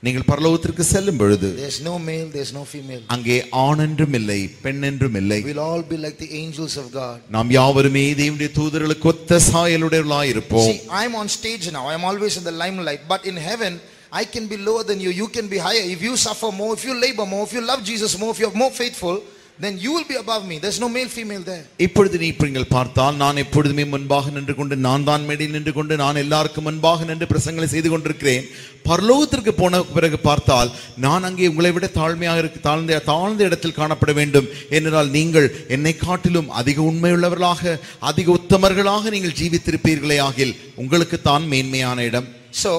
நீங்கள் பரலோகத்திற்கு செல்லும் பொழுது there's no male, there's no female. அங்கே ஆண் என்றும் இல்லை பெண் என்றும் இல்லை. We'll all be like the angels of God. நாம் யாவருமே தேவனுடைய தூதர்களுக்கு ஒத்த சாயலுடையவர்களாய் இருப்போம். See, I'm on stage now. I'm always in the limelight, but in heaven I can be lower than you. You can be higher. If you suffer more, if you labor more, if you love Jesus more, if you're more faithful, then you will be above me. There's no male female there. இப்பொழுது நீ நீங்கள் பார்த்தால் நான் எப்பொழுதுமே முன்பாக நின்று கொண்டு நான் தான் மேடையில் நின்று கொண்டு நான் எல்லாருக்கும் முன்பாக நின்று பிரசங்களை செய்து கொண்டிருக்கிறேன். பரலோகத்திற்கு போன பிறகு பார்த்தால் நான் அங்கே உங்களை விட தாழ்மையாக தாழ்ந்த இடத்தில் காணப்பட வேண்டும். என்றால் நீங்கள் என்னை காட்டிலும் அதிக உண்மையுள்ளவர்களாக அதிக உத்தமர்களாக நீங்கள் ஜீவித்திருப்பீர்களே ஆகில் உங்களுக்கு தான் மேன்மையான இடம். So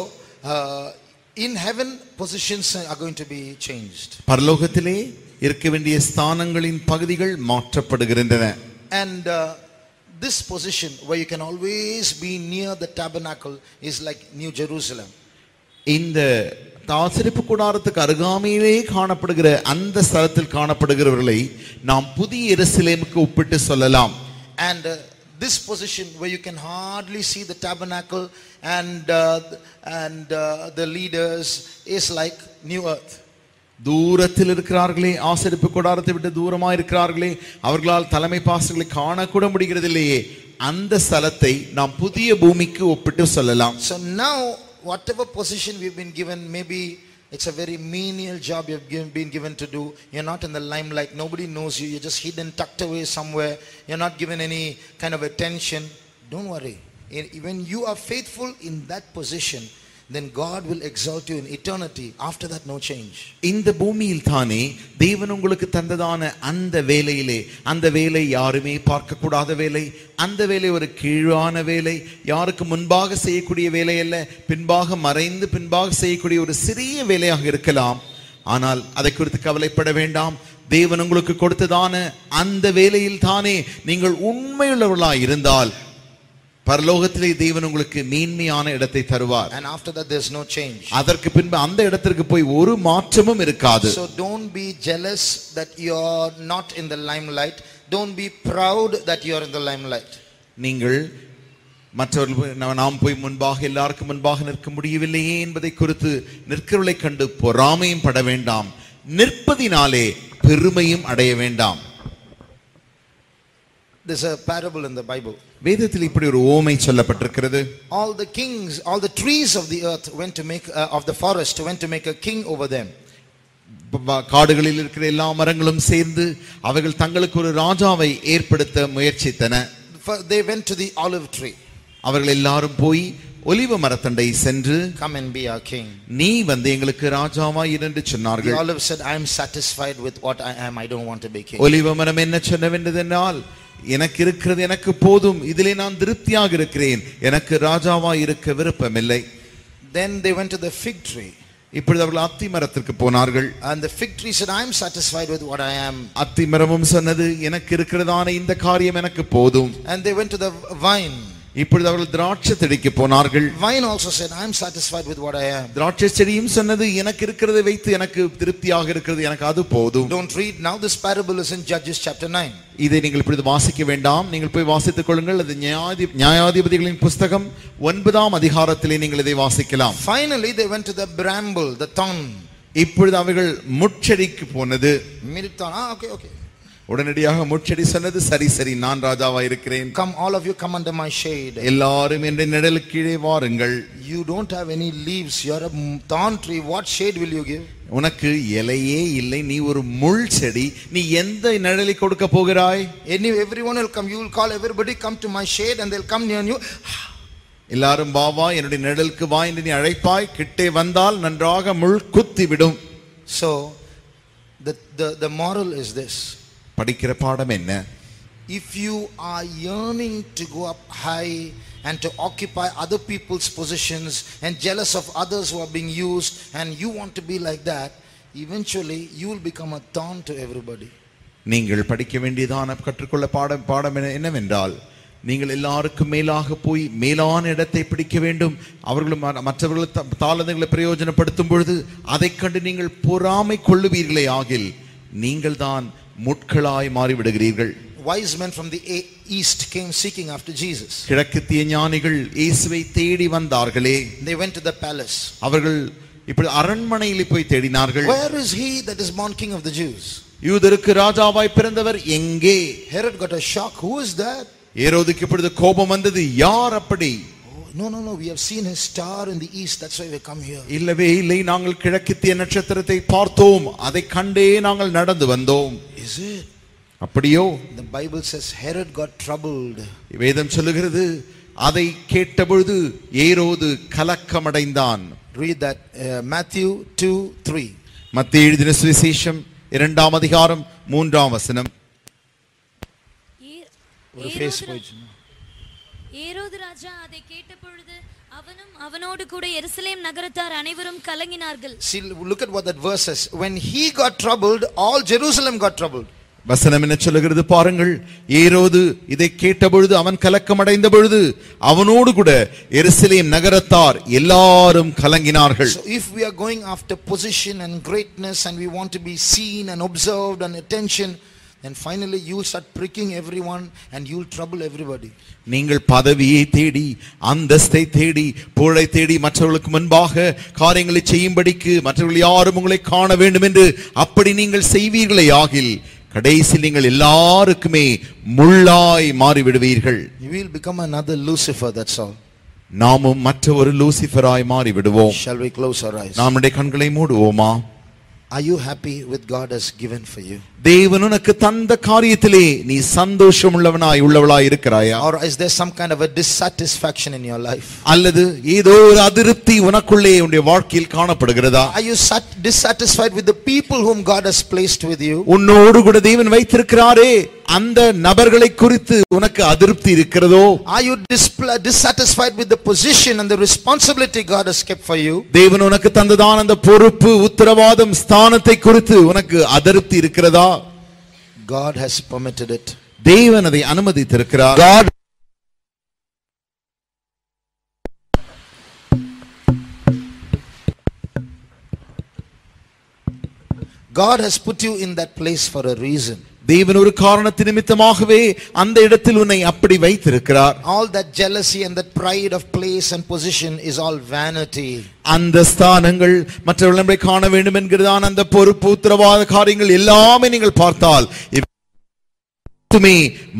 in heaven positions are going to be changed. பரலோகத்திலே இருக்க வேண்டிய ஸ்தானங்களின் பகுதிகள் மாற்றப்படுகின்றன. And this position where you can always be near the tabernacle is like New Jerusalem. இந்த தாசிரிப்பு கூடாரத்துக்கு அருகாமையிலே காணப்படுகிற அந்த ஸ்தலத்தில் காணப்படுகிறவர்களை நாம் புதிய எருசலேமுக்கு ஒப்பிட்டு சொல்லலாம். And this position where you can hardly see the tabernacle and the leaders is like New Earth. தூரத்தில் இருக்கிறார்களே ஆசிரிப்பு கூடாரத்தை விட்டு தூரமாக இருக்கிறார்களே அவர்களால் தலைமை பாஸ்டர்களை காணக்கூட முடிகிறதில்லையே அந்த ஸ்தலத்தை நாம் புதிய பூமிக்கு ஒப்பிட்டு சொல்லலாம். So now whatever position we've been given, maybe it's a very menial job you've been given to do. You're not in the limelight. Nobody knows you. You're just hidden, tucked away somewhere. You're not given any kind of attention. Don't worry. When you are faithful in that position, then God will exalt you in eternity. After that, no change. In the பூமியில் தானே தேவன் உங்களுக்கு தந்ததான அந்த வேலையிலே அந்த வேலை யாருமே பார்க்க கூடாத வேலை அந்த வேலை ஒரு கீழான வேலை யாருக்கு முன்பாக செய்யக்கூடிய வேலை அல்ல பின்பாக மறைந்து பின்பாக செய்யக்கூடிய ஒரு சிறிய வேலையாக இருக்கலாம். ஆனால் அதை குறித்து கவலைப்பட வேண்டாம். தேவன் உங்களுக்கு கொடுத்ததான அந்த வேலையில் தானே நீங்கள் உண்மையுள்ளவர்களாக இருந்தால் பரலோகத்திலே தேவன் உங்களுக்கு மேன்மையான இடத்தை தருவார். And after that there's no change. அதற்கு பின்பு அந்த இடத்திற்கு போய் ஒரு மாற்றமும் இருக்காது. So don't be jealous that you're not in the limelight. Don't be proud that you're in the limelight. நீங்கள் மற்றவர்கள் நாம் போய் முன்பாக எல்லாருக்கும் முன்பாக நிற்க முடியவில்லையே என்பதை குறித்து நிற்கிறவளை கண்டு பொறாமையும் பட வேண்டாம். நிற்பதினாலே பெருமையும் அடைய வேண்டாம். There's a parable in the Bible. வேதத்தில் இப்படி ஒரு ஓமை சொல்லப்பட்டிருக்கிறது. All the kings, all the trees of the earth went to make of the forest went to make a king over them. காடுகளில் இருக்கிற எல்லா மரங்களும் சேர்ந்து அவர்கள் தங்களுக்கு ஒரு ராஜாவை ஏற்படுத்த முயற்சித்தன. They went to the olive tree. அவர்கள் எல்லாரும் போய் ஒலிவ மரத்தண்டை சென்று come and be our king, நீ வந்து எங்களுக்கு ராஜாவாய் இரு என்று சொன்னார்கள். The olive said, I am satisfied with what I am. I don't want to be king. ஒலிவ மரம் என்ன சொன்னதென்றால் எனக்கு இருக்கிறது எனக்கு போதும் இதிலே நான் திருப்தியாக இருக்கிறேன் எனக்கு ராஜாவாய் இருக்க விருப்பமில்லை. Then they went to the fig tree. இப்பொழுது அவர்கள் அத்தி மரத்திற்கு போனார்கள். And the fig tree said, I am satisfied with what I am. அத்தி மரமும் சொன்னது எனக்கு இருக்கிறதான இந்த காரியம் எனக்கு போதும். And they went to the vine. இப்பொழுது அவர்கள் திராட்சை செடிக்கு போனார்கள். Vine also said, I am satisfied with what I am. திராட்சை செடியும் சொன்னது எனக்கு இருக்கிறதை வைத்து எனக்கு திருப்தியாக இருக்கிறது எனக்கு அது போதும். Don't read now, this parable is in Judges chapter 9. இதை நீங்கள் இப்பொழுது வாசிக்க வேண்டாம். நீங்கள் போய் வாசித்துக் கொள்ளுங்கள். அது நியாயாதிபதிகளின் புத்தகம் 9ஆம் அதிகாரத்திலே நீங்கள் இதை வாசிக்கலாம். Finally they went to the bramble, the thorn. இப்பொழுது அவர்கள் முட்செடிக்கு போனது. Okay, okay. உடனடியாக முட்செடி சொன்னது சரி சரி நான் ராஜாவாய் இருக்கிறேன். Come all of you, come under my shade. எல்லாரும் என் நிழலுக்கு கீழே வாருங்கள். You don't have any leaves, you are a thorn tree, what shade will you give? உனக்கு இலையே இல்லை நீ ஒரு முள் செடி நீ எந்த நிழலை கொடுக்க போகிறாய்? Everyone will come, you will call everybody, come to my shade and they'll come near you. எல்லாரும் வா வா என்னுடைய நிழலுக்கு வா என்று நீ அழைப்பாய் கிட்டே வந்தால் நன்றாக முள் குத்தி விடும். So the moral is this. படிக்கிற பாடம் என்ன? If you are yearning to go up high and to occupy other people's positions and jealous of others who are being used and you want to be like that, eventually you will become a thorn to everybody. நீங்கள் படிக்க வேண்டியதான கற்றுக்கொள்ள பாடம் என்னவென்றால் நீங்கள் எல்லாருக்கும் மேலாக போய் மேலான இடத்தை பிடிக்க வேண்டும். அவர்களும் மற்றவர்கள் தாளங்களை பிரயோஜனப்படுத்தும் பொழுது அதை கண்டு நீங்கள் பொறாமை கொள்ளுவீர்களே ஆகில் நீங்கள் தான் முட்களாய் மாறி விடுகிறீர்கள். Wise men from the east came seeking after Jesus. கிழக்கத்திய ஞானிகள் இயேசுவை தேடி வந்தார்களே. They went to the palace. அவர்கள் இப்படி அரண்மனையில் போய் தேடினார்கள். Where is he that is born king of the Jews? யூதருக்கு ராஜாவாய் பிறந்தவர் எங்கே? Herod got a shock. Who is that? ஏரோதுக்கு இப்பொழுது கோபம் வந்தது. யார் அப்படி? No, we have seen his star in the east, that's why we come here. இல்லவே இல்லை நாங்கள் கிழக்கத்திய நட்சத்திரத்தை பார்த்தோம் அதை கண்டே நாங்கள் நடந்து வந்தோம். Is it? அப்படியோ the Bible says Herod got troubled. வேதம் சொல்கிறது அதை கேட்டபொழுது ஏரோது கலக்கமடைந்தான். Read that Matthew 2:3. மத்தேயு எழுதின சுவிசேஷம் 2ஆம் அதிகாரம் 3ஆம் வசனம். ஒரு ஃபேஸ் போயிடுச்சு. ஏரோது ராஜா அதை கேட்டபொழுது அவனும் அவனோடு கூட எருசலேம் நகரத்தார் அனைவரும் கலங்கினார்கள். See, look at what that verse says. When he got troubled, all Jerusalem got troubled. வசனம் என்ன சொல்கிறது பாருங்கள். ஏரோது இதை கேட்டபொழுது அவன் கலக்கமடைந்த பொழுது அவனோடு கூட எருசலேம் நகரத்தார் எல்லாரும் கலங்கினார்கள். So if we are going after position and greatness and we want to be seen and observed and attention, then finally you will start pricking everyone and you will trouble everybody. நீங்கள் பதவியை தேடி அந்தஸ்தை தேடி புகழை தேடி மற்றவர்களுக்கு முன்பாக காரியங்களை செய்யும்படிக்கு மற்றவர்கள் யாரும் உங்களை காண வேண்டும் என்று அப்படி நீங்கள் செய்வீர்களே ஆகில் கடைசியில் நீங்கள் எல்லாருக்குமே முள்ளாய் மாறிவிடுவீர்கள். You will become another Lucifer, that's all. நாமும் மற்றொரு லூசிஃபராய் மாறிவிடுவோம். Shall we close our eyes? நாம் நம்முடைய கண்களை மூடுவோமா? Are you happy with God has given for you? தேவன் உனக்கு தந்த காரியத்திலே நீ சந்தோஷமுள்ளவனாய் உள்ளவளாய் இருக்கிறாயா? Or is there some kind of a dissatisfaction in your life? அல்லது ஏதோ ஒரு அதிருப்தி உனக்குள்ளே உன்னுடைய வாழ்க்கையில் காணப்படுகிறதா? Are you dissatisfied with the people whom God has placed with you? உன்னோடு கூட தேவன் வைத்திருக்கிறாரே அந்த நபர்களை குறித்து உனக்கு அதிருப்தி இருக்கிறதோ? Are you dissatisfied with the position and the responsibility God has kept for you? தேவன் உனக்கு தந்ததான அந்த பொறுப்பு உத்தரவாதம் ஸ்தானத்தை குறித்து உனக்கு அதிருப்தி இருக்கிறதா? God has permitted it. தேவன் அதை அனுமதித்திருக்கிறார். God God has put you in that place for a reason. தேவன் ஒரு காரணத்தின் நிமித்தமாகவே அந்த இடத்தில் உன்னை அப்படி வைத்திருக்கிறார். All that jealousy and that pride of place and position is all vanity. அந்த ஸ்தானங்கள் மற்றவர்களை காண வேண்டும் என்கிறதான அந்த பொறுப்பு உத்தரவாத காரியங்கள் எல்லாமே நீங்கள் பார்த்தால் இதுமே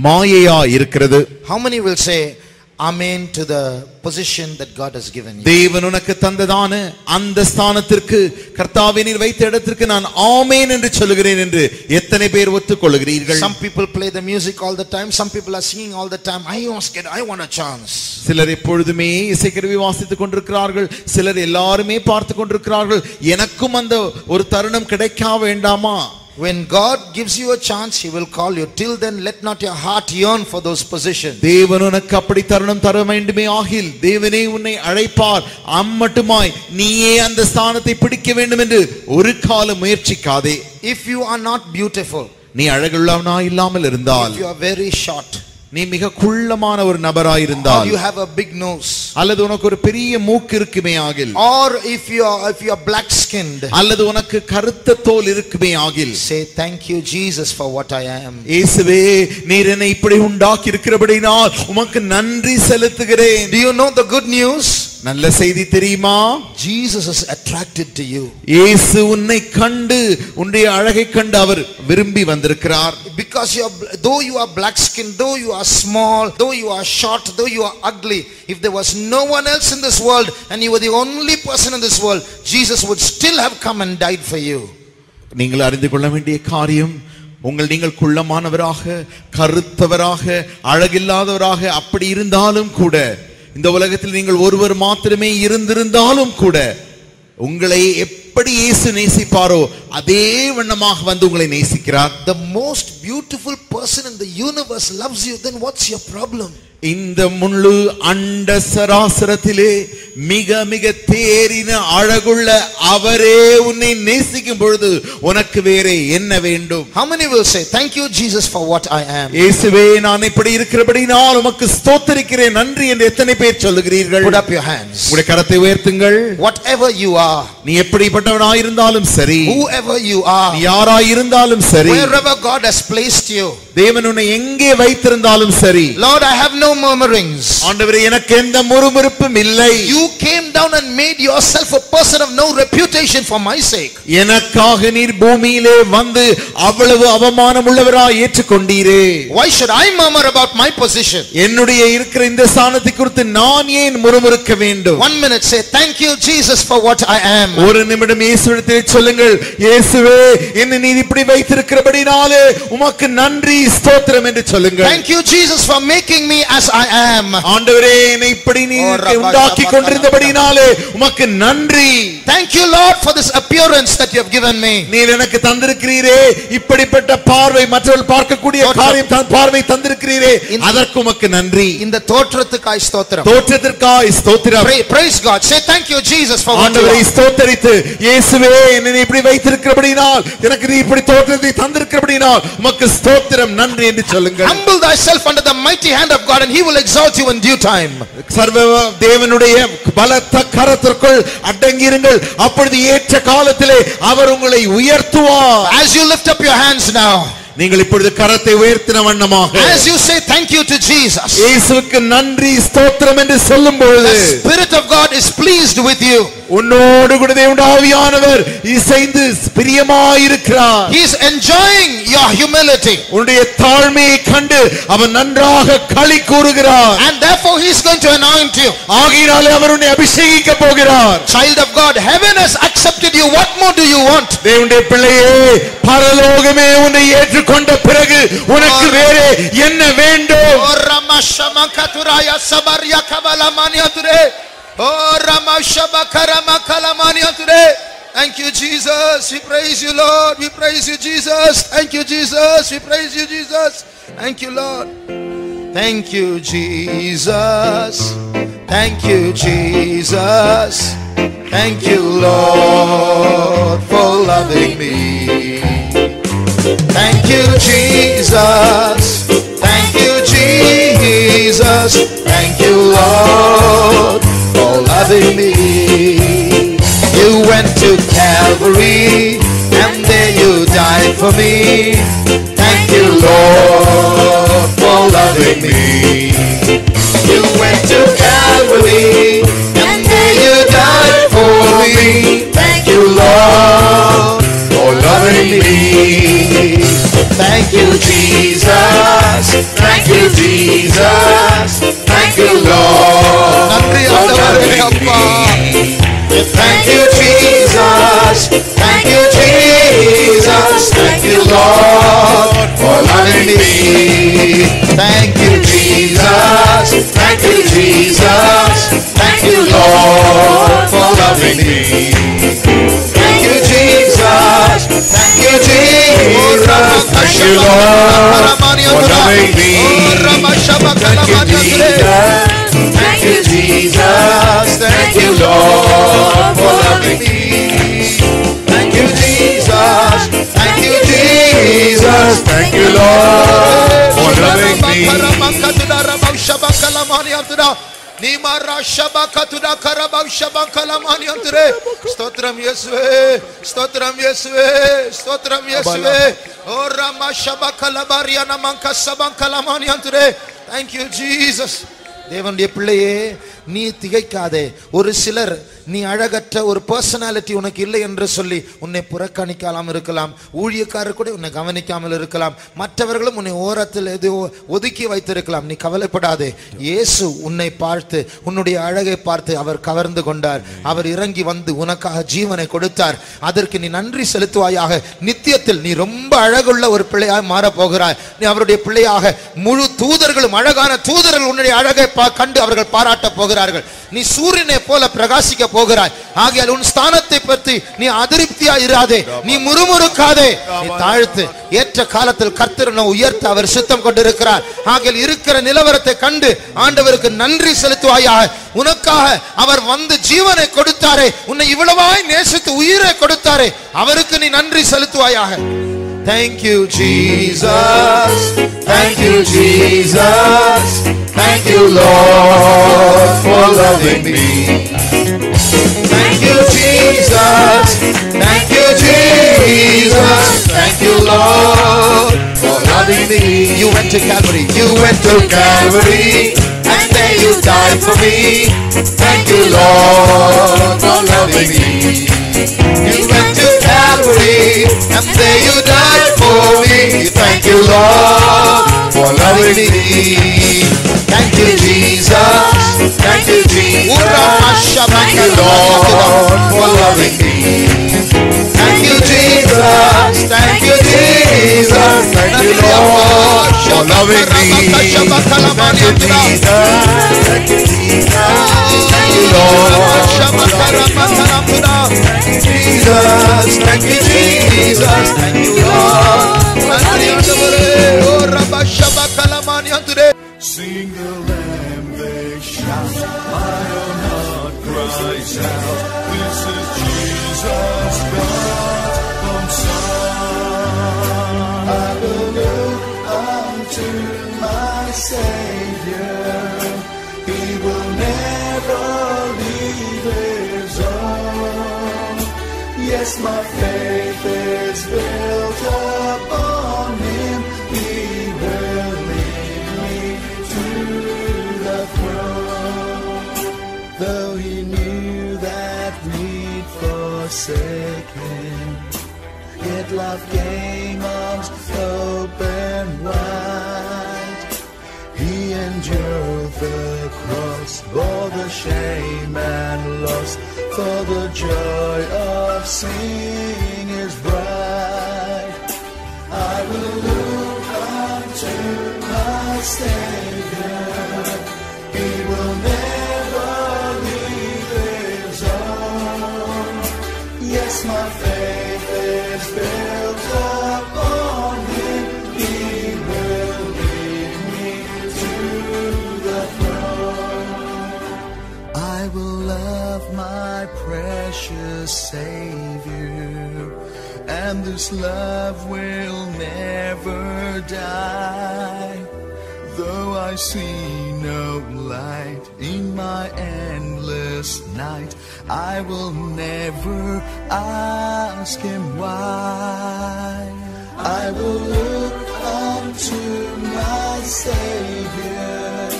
மாயையா இருக்கிறது. How many will say amen to the position that God has given you? தேவன் உனக்கு தந்ததான அந்த ஸ்தானத்திற்கு கர்த்தாவே நீர் வைத்த இடத்திற்கு நான் ஆமென் என்று சொல்கிறேன் என்று எத்தனை பேர் ஒத்துக்கொள்கிறீர்கள்? Some people play the music all the time, some people are singing all the time. I want a chance. சிலர் எப்பொழுதுமே இசைக்கருவி வாசித்துக் கொண்டிருக்கிறார்கள், சிலர் எல்லாரும் பார்த்து கொண்டிருக்கிறார்கள். எனக்கும் அந்த ஒரு தருணம் கிடைக்க வேண்டாமா? When God gives you a chance, He will call you. Till then, let not your heart yearn for those positions. தேவன் உனக்கு அப்படி தருணம் தர வேண்டுமே ஆகில் தேவனே உன்னை அழைப்பார். அம்மட்டுமாய் நீயே அந்த ஸ்தானத்தை பிடிக்க வேண்டும் என்று ஒரு காலம் முயற்சிக்காதே. If you are not beautiful, நீ அழகுள்ளவனாய் இல்லாமல் இருந்தால், if you are very short, நீ மிக குள்ளமான ஒரு நபராய் இருந்தால், you have a big nose, அல்லது உனக்கு ஒரு பெரிய மூக்கு இருக்குமே ஆகில், or if you are black skinned, அல்லது உனக்கு கருத்த தோல் இருக்குமே ஆகில், say thank you Jesus for what I am. இயேசுவே நீர் என்னை இப்படி உண்டாக்கி இருக்கிறபடியால் உமக்கு நன்றி செலுத்துகிறேன். Do you know the good news? நல்ல செய்தி தெரியுமா? Jesus is attracted to you. இயேசு உன்னை கண்டு உன்னுடைய அழகை கண்டு அவர் விரும்பி வந்திருக்கிறார். Because though you are black skinned, though you are small, though you are short, though you are ugly, if there was no one else in this world and you were the only person in this world, Jesus would still have come and died for you. நீங்கள் அறிந்து கொள்ள வேண்டிய காரியம் நீங்கள் குள்ளமானவராக கருத்தவராக அழகில்லாதவராக அப்படி இருந்தாலும் கூட இந்த உலகத்தில் நீங்கள் ஒருவர் மாத்திரமே இருந்திருந்தாலும் கூட உங்களை எப்படி இயேசு நேசிப்பாரோ அதே வண்ணமாக வந்து உங்களை நேசிக்கிறார். The most beautiful person in the universe loves you, then what's your problem? இந்த முழு அண்ட சராசரத்திலே மிக மிக தேறின அழகுள்ள அவரே உன்னை நேசிக்கும் பொழுது உனக்கு வேற என்ன வேண்டும்? How many will say thank you Jesus for what I am? இயேசுவே நான் இப்படி இருக்கிறபடியால் உமக்கு ஸ்தோத்திரிக்கிறேன் நன்றி என்று எத்தனை பேர் சொல்கிறீர்கள்? Put up your hands. உங்கள் கரத்தை உயர்த்துங்கள். Whatever you are, நீ எப்படிப்பட்டவனாய் இருந்தாலும் சரி, whoever you are, நீ யாராய் இருந்தாலும் சரி, wherever God has placed you, தேவன் உன்னை எங்கே வைத்திருந்தாலும் சரி, Lord I have no murmurings. ஆண்டவரே எனக்கு எந்த முறுமுறுப்பும் இல்லை. You came down and made yourself a person of no reputation for my sake. எனக்காக நீர் பூமியிலே வந்து அவ்வளவு அவமானமுள்ளவராய் ஏற்றுக்கொண்டீரே. Why should I murmur about my position? என்னுடைய இருக்கிற இந்த ஸ்தானத்தை குறித்து நான் ஏன் முறுமுறுக்க வேண்டும்? 1 minute, say thank you Jesus for what I am. ஒரு நிமிடம் இயேசுவிடத்திலே சொல்லுங்கள், இயேசுவே என்னை நீர் இப்படி வைத்திருக்கிறபடியாலே உமக்கு நன்றி ஸ்தோத்திரம் என்று சொல்லுங்கள். Thank you Jesus for making me as I am. ஆண்டவரே என்னை இப்படி நீர் உண்டாக்கி கொண்டிருந்தபடியாலே உமக்கு நன்றி. Thank you Lord for this appearance that you have given me. நீர் எனக்கு தந்திருக்கிறீரே இப்படிப்பட்ட பார்வை, மற்றவர்கள் பார்க்கக்கூடிய காரியம் தான் பார்வை தந்திருக்கிறீரே, அதற்கு உமக்கு நன்றி. இந்த தோற்றத்துக்காய் ஸ்தோத்திரம், தோற்றத்திற்காய் ஸ்தோத்திரம். Praise God, say thank you Jesus for what you have ஸ்தோத்திரித்து இயேசுவே என்னை இப்படி வைத்திருக்கிறபடியால் எனக்கு நீ இப்படி தோற்றத்தை தந்திருக்கிறபடியால் உமக்கு ஸ்தோத்திரம் நன்றி என்று சொல்லுங்கள். Humble thyself under the mighty hand of God and he will exalt you in due time. சர்வ தேவனுடைய பலத்த கரத்திற்குள் அடங்கியிருங்கள், அப்பொழுது ஏற்ற காலத்திலே அவர் உங்களை உயர்த்துவார். As you lift up your hands now, நீங்கள் இப்பொழுது கரத்தை உயர்த்தின வண்ணமாக, as you say thank you to Jesus, இயேசுவுக்கு நன்றி ஸ்தோத்திரம் என்று சொல்லும்போது, the Spirit of God is pleased with you. உன்னோடு கூட தேவனுடைய ஆவியானவர் இசைந்து பிரியமாய் இருக்கிறார். He is enjoying your humility. உன்னுடைய தாழ்மையை கண்டு அவர் நன்றாக களி கூறுகிறார். And therefore he is going to anoint you. ஆகையால் அவர் உன்னை அபிஷேகிக்க போகிறார். Child of God, heaven has accepted you. What more do you want? தேவனுடைய பிள்ளையே, பரலோகமே உன்னை ஏற்று கொண்ட பிறகு உனக்கு வேற என்ன வேண்டும்? ஓ ரமஷம கதுராய சபர்ய கவலமனியதுரே. ஓ ரமஷப கரம கலமனியதுரே. Thank you Jesus, we praise you Lord, we praise you Jesus. Thank you Jesus, we praise you Jesus. Thank you Lord. Thank you Jesus. Thank you Jesus. Thank you Lord for loving me. Thank you Jesus, thank you Jesus, thank you Lord for loving me. You went to Calvary and there you died for me. Thank you Lord for loving me. You went to Calvary and there you died for me. Thank you Lord for loving me. Thank you Jesus, thank you Jesus, thank you Lord for loving me. Thank you Jesus, thank you Jesus, thank you Lord for loving me. Thank you Jesus, thank you Jesus, thank you Lord for loving me. Thank you Jesus, thank you Jesus, thank you Lord for loving me. Thank you Jesus, thank you Lord for loving me. Thank you Jesus, thank you Jesus, thank you Lord for loving me. Nimara shabaka tuda karabam shabaka lamani antre. Stotram Yeswe, stotram Yeswe, stotram Yeswe. Ora mashabaka labaria namanka sabaka lamani antre. Thank you Jesus. தேவனுடைய பிள்ளையே, நீ திகைக்காதே. ஒரு சிலர் நீ அழகற்ற ஒரு personality உனக்கு இல்லை என்று சொல்லி உன்னை புறக்கணிக்காமல் இருக்கலாம். ஊழியக்காரர் கூட உன்னை கவனிக்காமல் இருக்கலாம். மற்றவர்களும் உன்னை ஓரத்தில் ஒதுக்கி வைத்திருக்கலாம். நீ கவலைப்படாதே. இயேசு உன்னை பார்த்து, உன்னுடைய அழகை பார்த்து அவர் கவர்ந்து கொண்டார். அவர் இறங்கி வந்து உனக்காக ஜீவனை கொடுத்தார். அதற்கு நீ நன்றி செலுத்துவாயாக. நித்தியத்தில் நீ ரொம்ப அழகுள்ள ஒரு பிள்ளையாக மாறப்போகிறாய். நீ அவருடைய பிள்ளையாக, முழு தூதர்களும் அழகான தூதர்கள் உன்னுடைய அழகை கண்டு அவர்கள் பாராட்ட போகிறார்கள். நீ சூரியனை போல பிரகாசிக்க போகிறாய். ஆகையால் உன் ஸ்தானத்தை பற்றி நீ அதிருப்தியா இராதே, நீ முறுமுறுக்காதே, நீ தாழ்த்து ஏற்ற காலத்தில் கர்த்தர் உன்னை உயர்த்த அவர் சித்தம் கொண்டிருக்கிறார். ஆகையால் இருக்கிற நிலவரத்தை கண்டு ஆண்டவருக்கு நன்றி செலுத்துவாயாக. உனக்காக அவர் வந்து ஜீவனை கொடுத்தாரே, உன்னை இவ்வளவாய் நேசித்து உயிரை கொடுத்தாரே, அவருக்கு நீ நன்றி செலுத்துவாயாக. Thank you Jesus, thank you Jesus, thank you Lord for loving me. Thank you Jesus, thank you Jesus, thank you Lord for loving me. You went to Calvary, you went to Calvary and there you died for me. Thank you Lord me. You went to Calvary and say you died for me. Thank you, Lord, for loving me. Thank you, Jesus. Thank you, Jesus. Thank you, Lord, for loving me. Thank you, Jesus. Thank you, Jesus. Thank you, Lord, for loving me. Thank you, Jesus. Thank you, Jesus. Thank you, Lord. Thank you, Jesus. Thank you, Jesus. Thank you, Lord. Sing the Lamb, they shout. My own heart cries out. This is Jesus God from Zion. I will look unto my Savior. He will never leave his own. Yes, my faith is built upon him. He will lead me to the throne. Though he knew that we'd forsake him, yet love came arms open wide. He endured the cross, bore the shame and loss, for the joy of seeing his bride. I will look unto my Savior. He will never leave his own. Yes, my faith is built upon him. He will lead me to the throne. I will love my precious Savior, and this love will never die. Though I see no light in my endless night, I will never ask him why. I will look unto my Savior.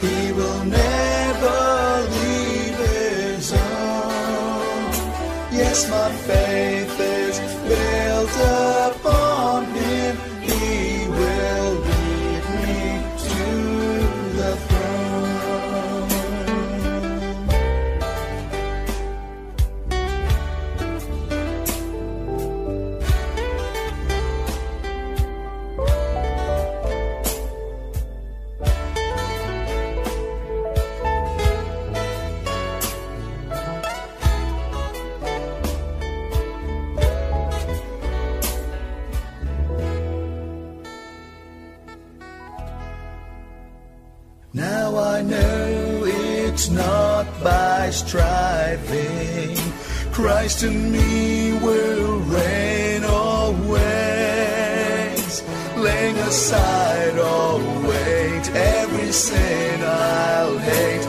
He will never leave his own. Yes, my faith is built upon him. He will lead me to the striving. Christ in me will reign always, laying aside all weight, every sin I'll hate,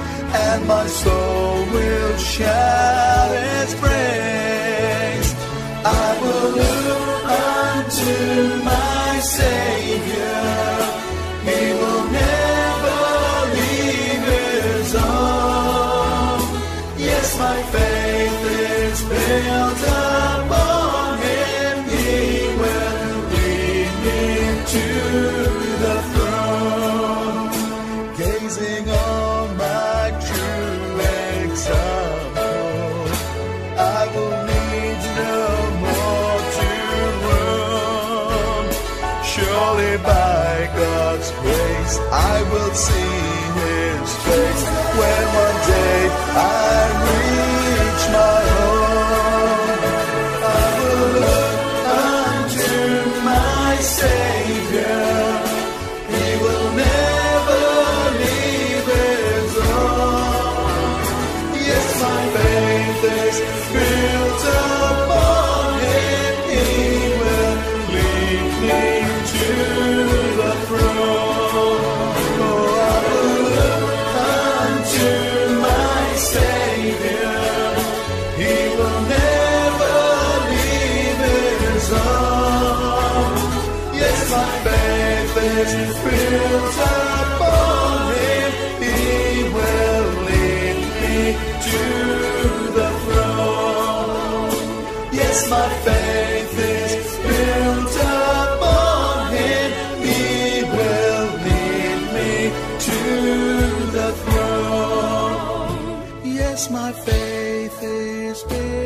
and my soul will shout its praise. I will look unto my Savior. He will my faith is built upon him. He will lead me to the throne. Gazing on my true example, I will need no more to roam. Surely by God's grace I will see his face when one day I reach my own. I will look unto my Savior. He will never leave his own. Yes, my faith is built upon him. He will lead me to the throne. Oh, I will look unto my Savior. Is built upon him. He will lead me to the throne. My faith is big.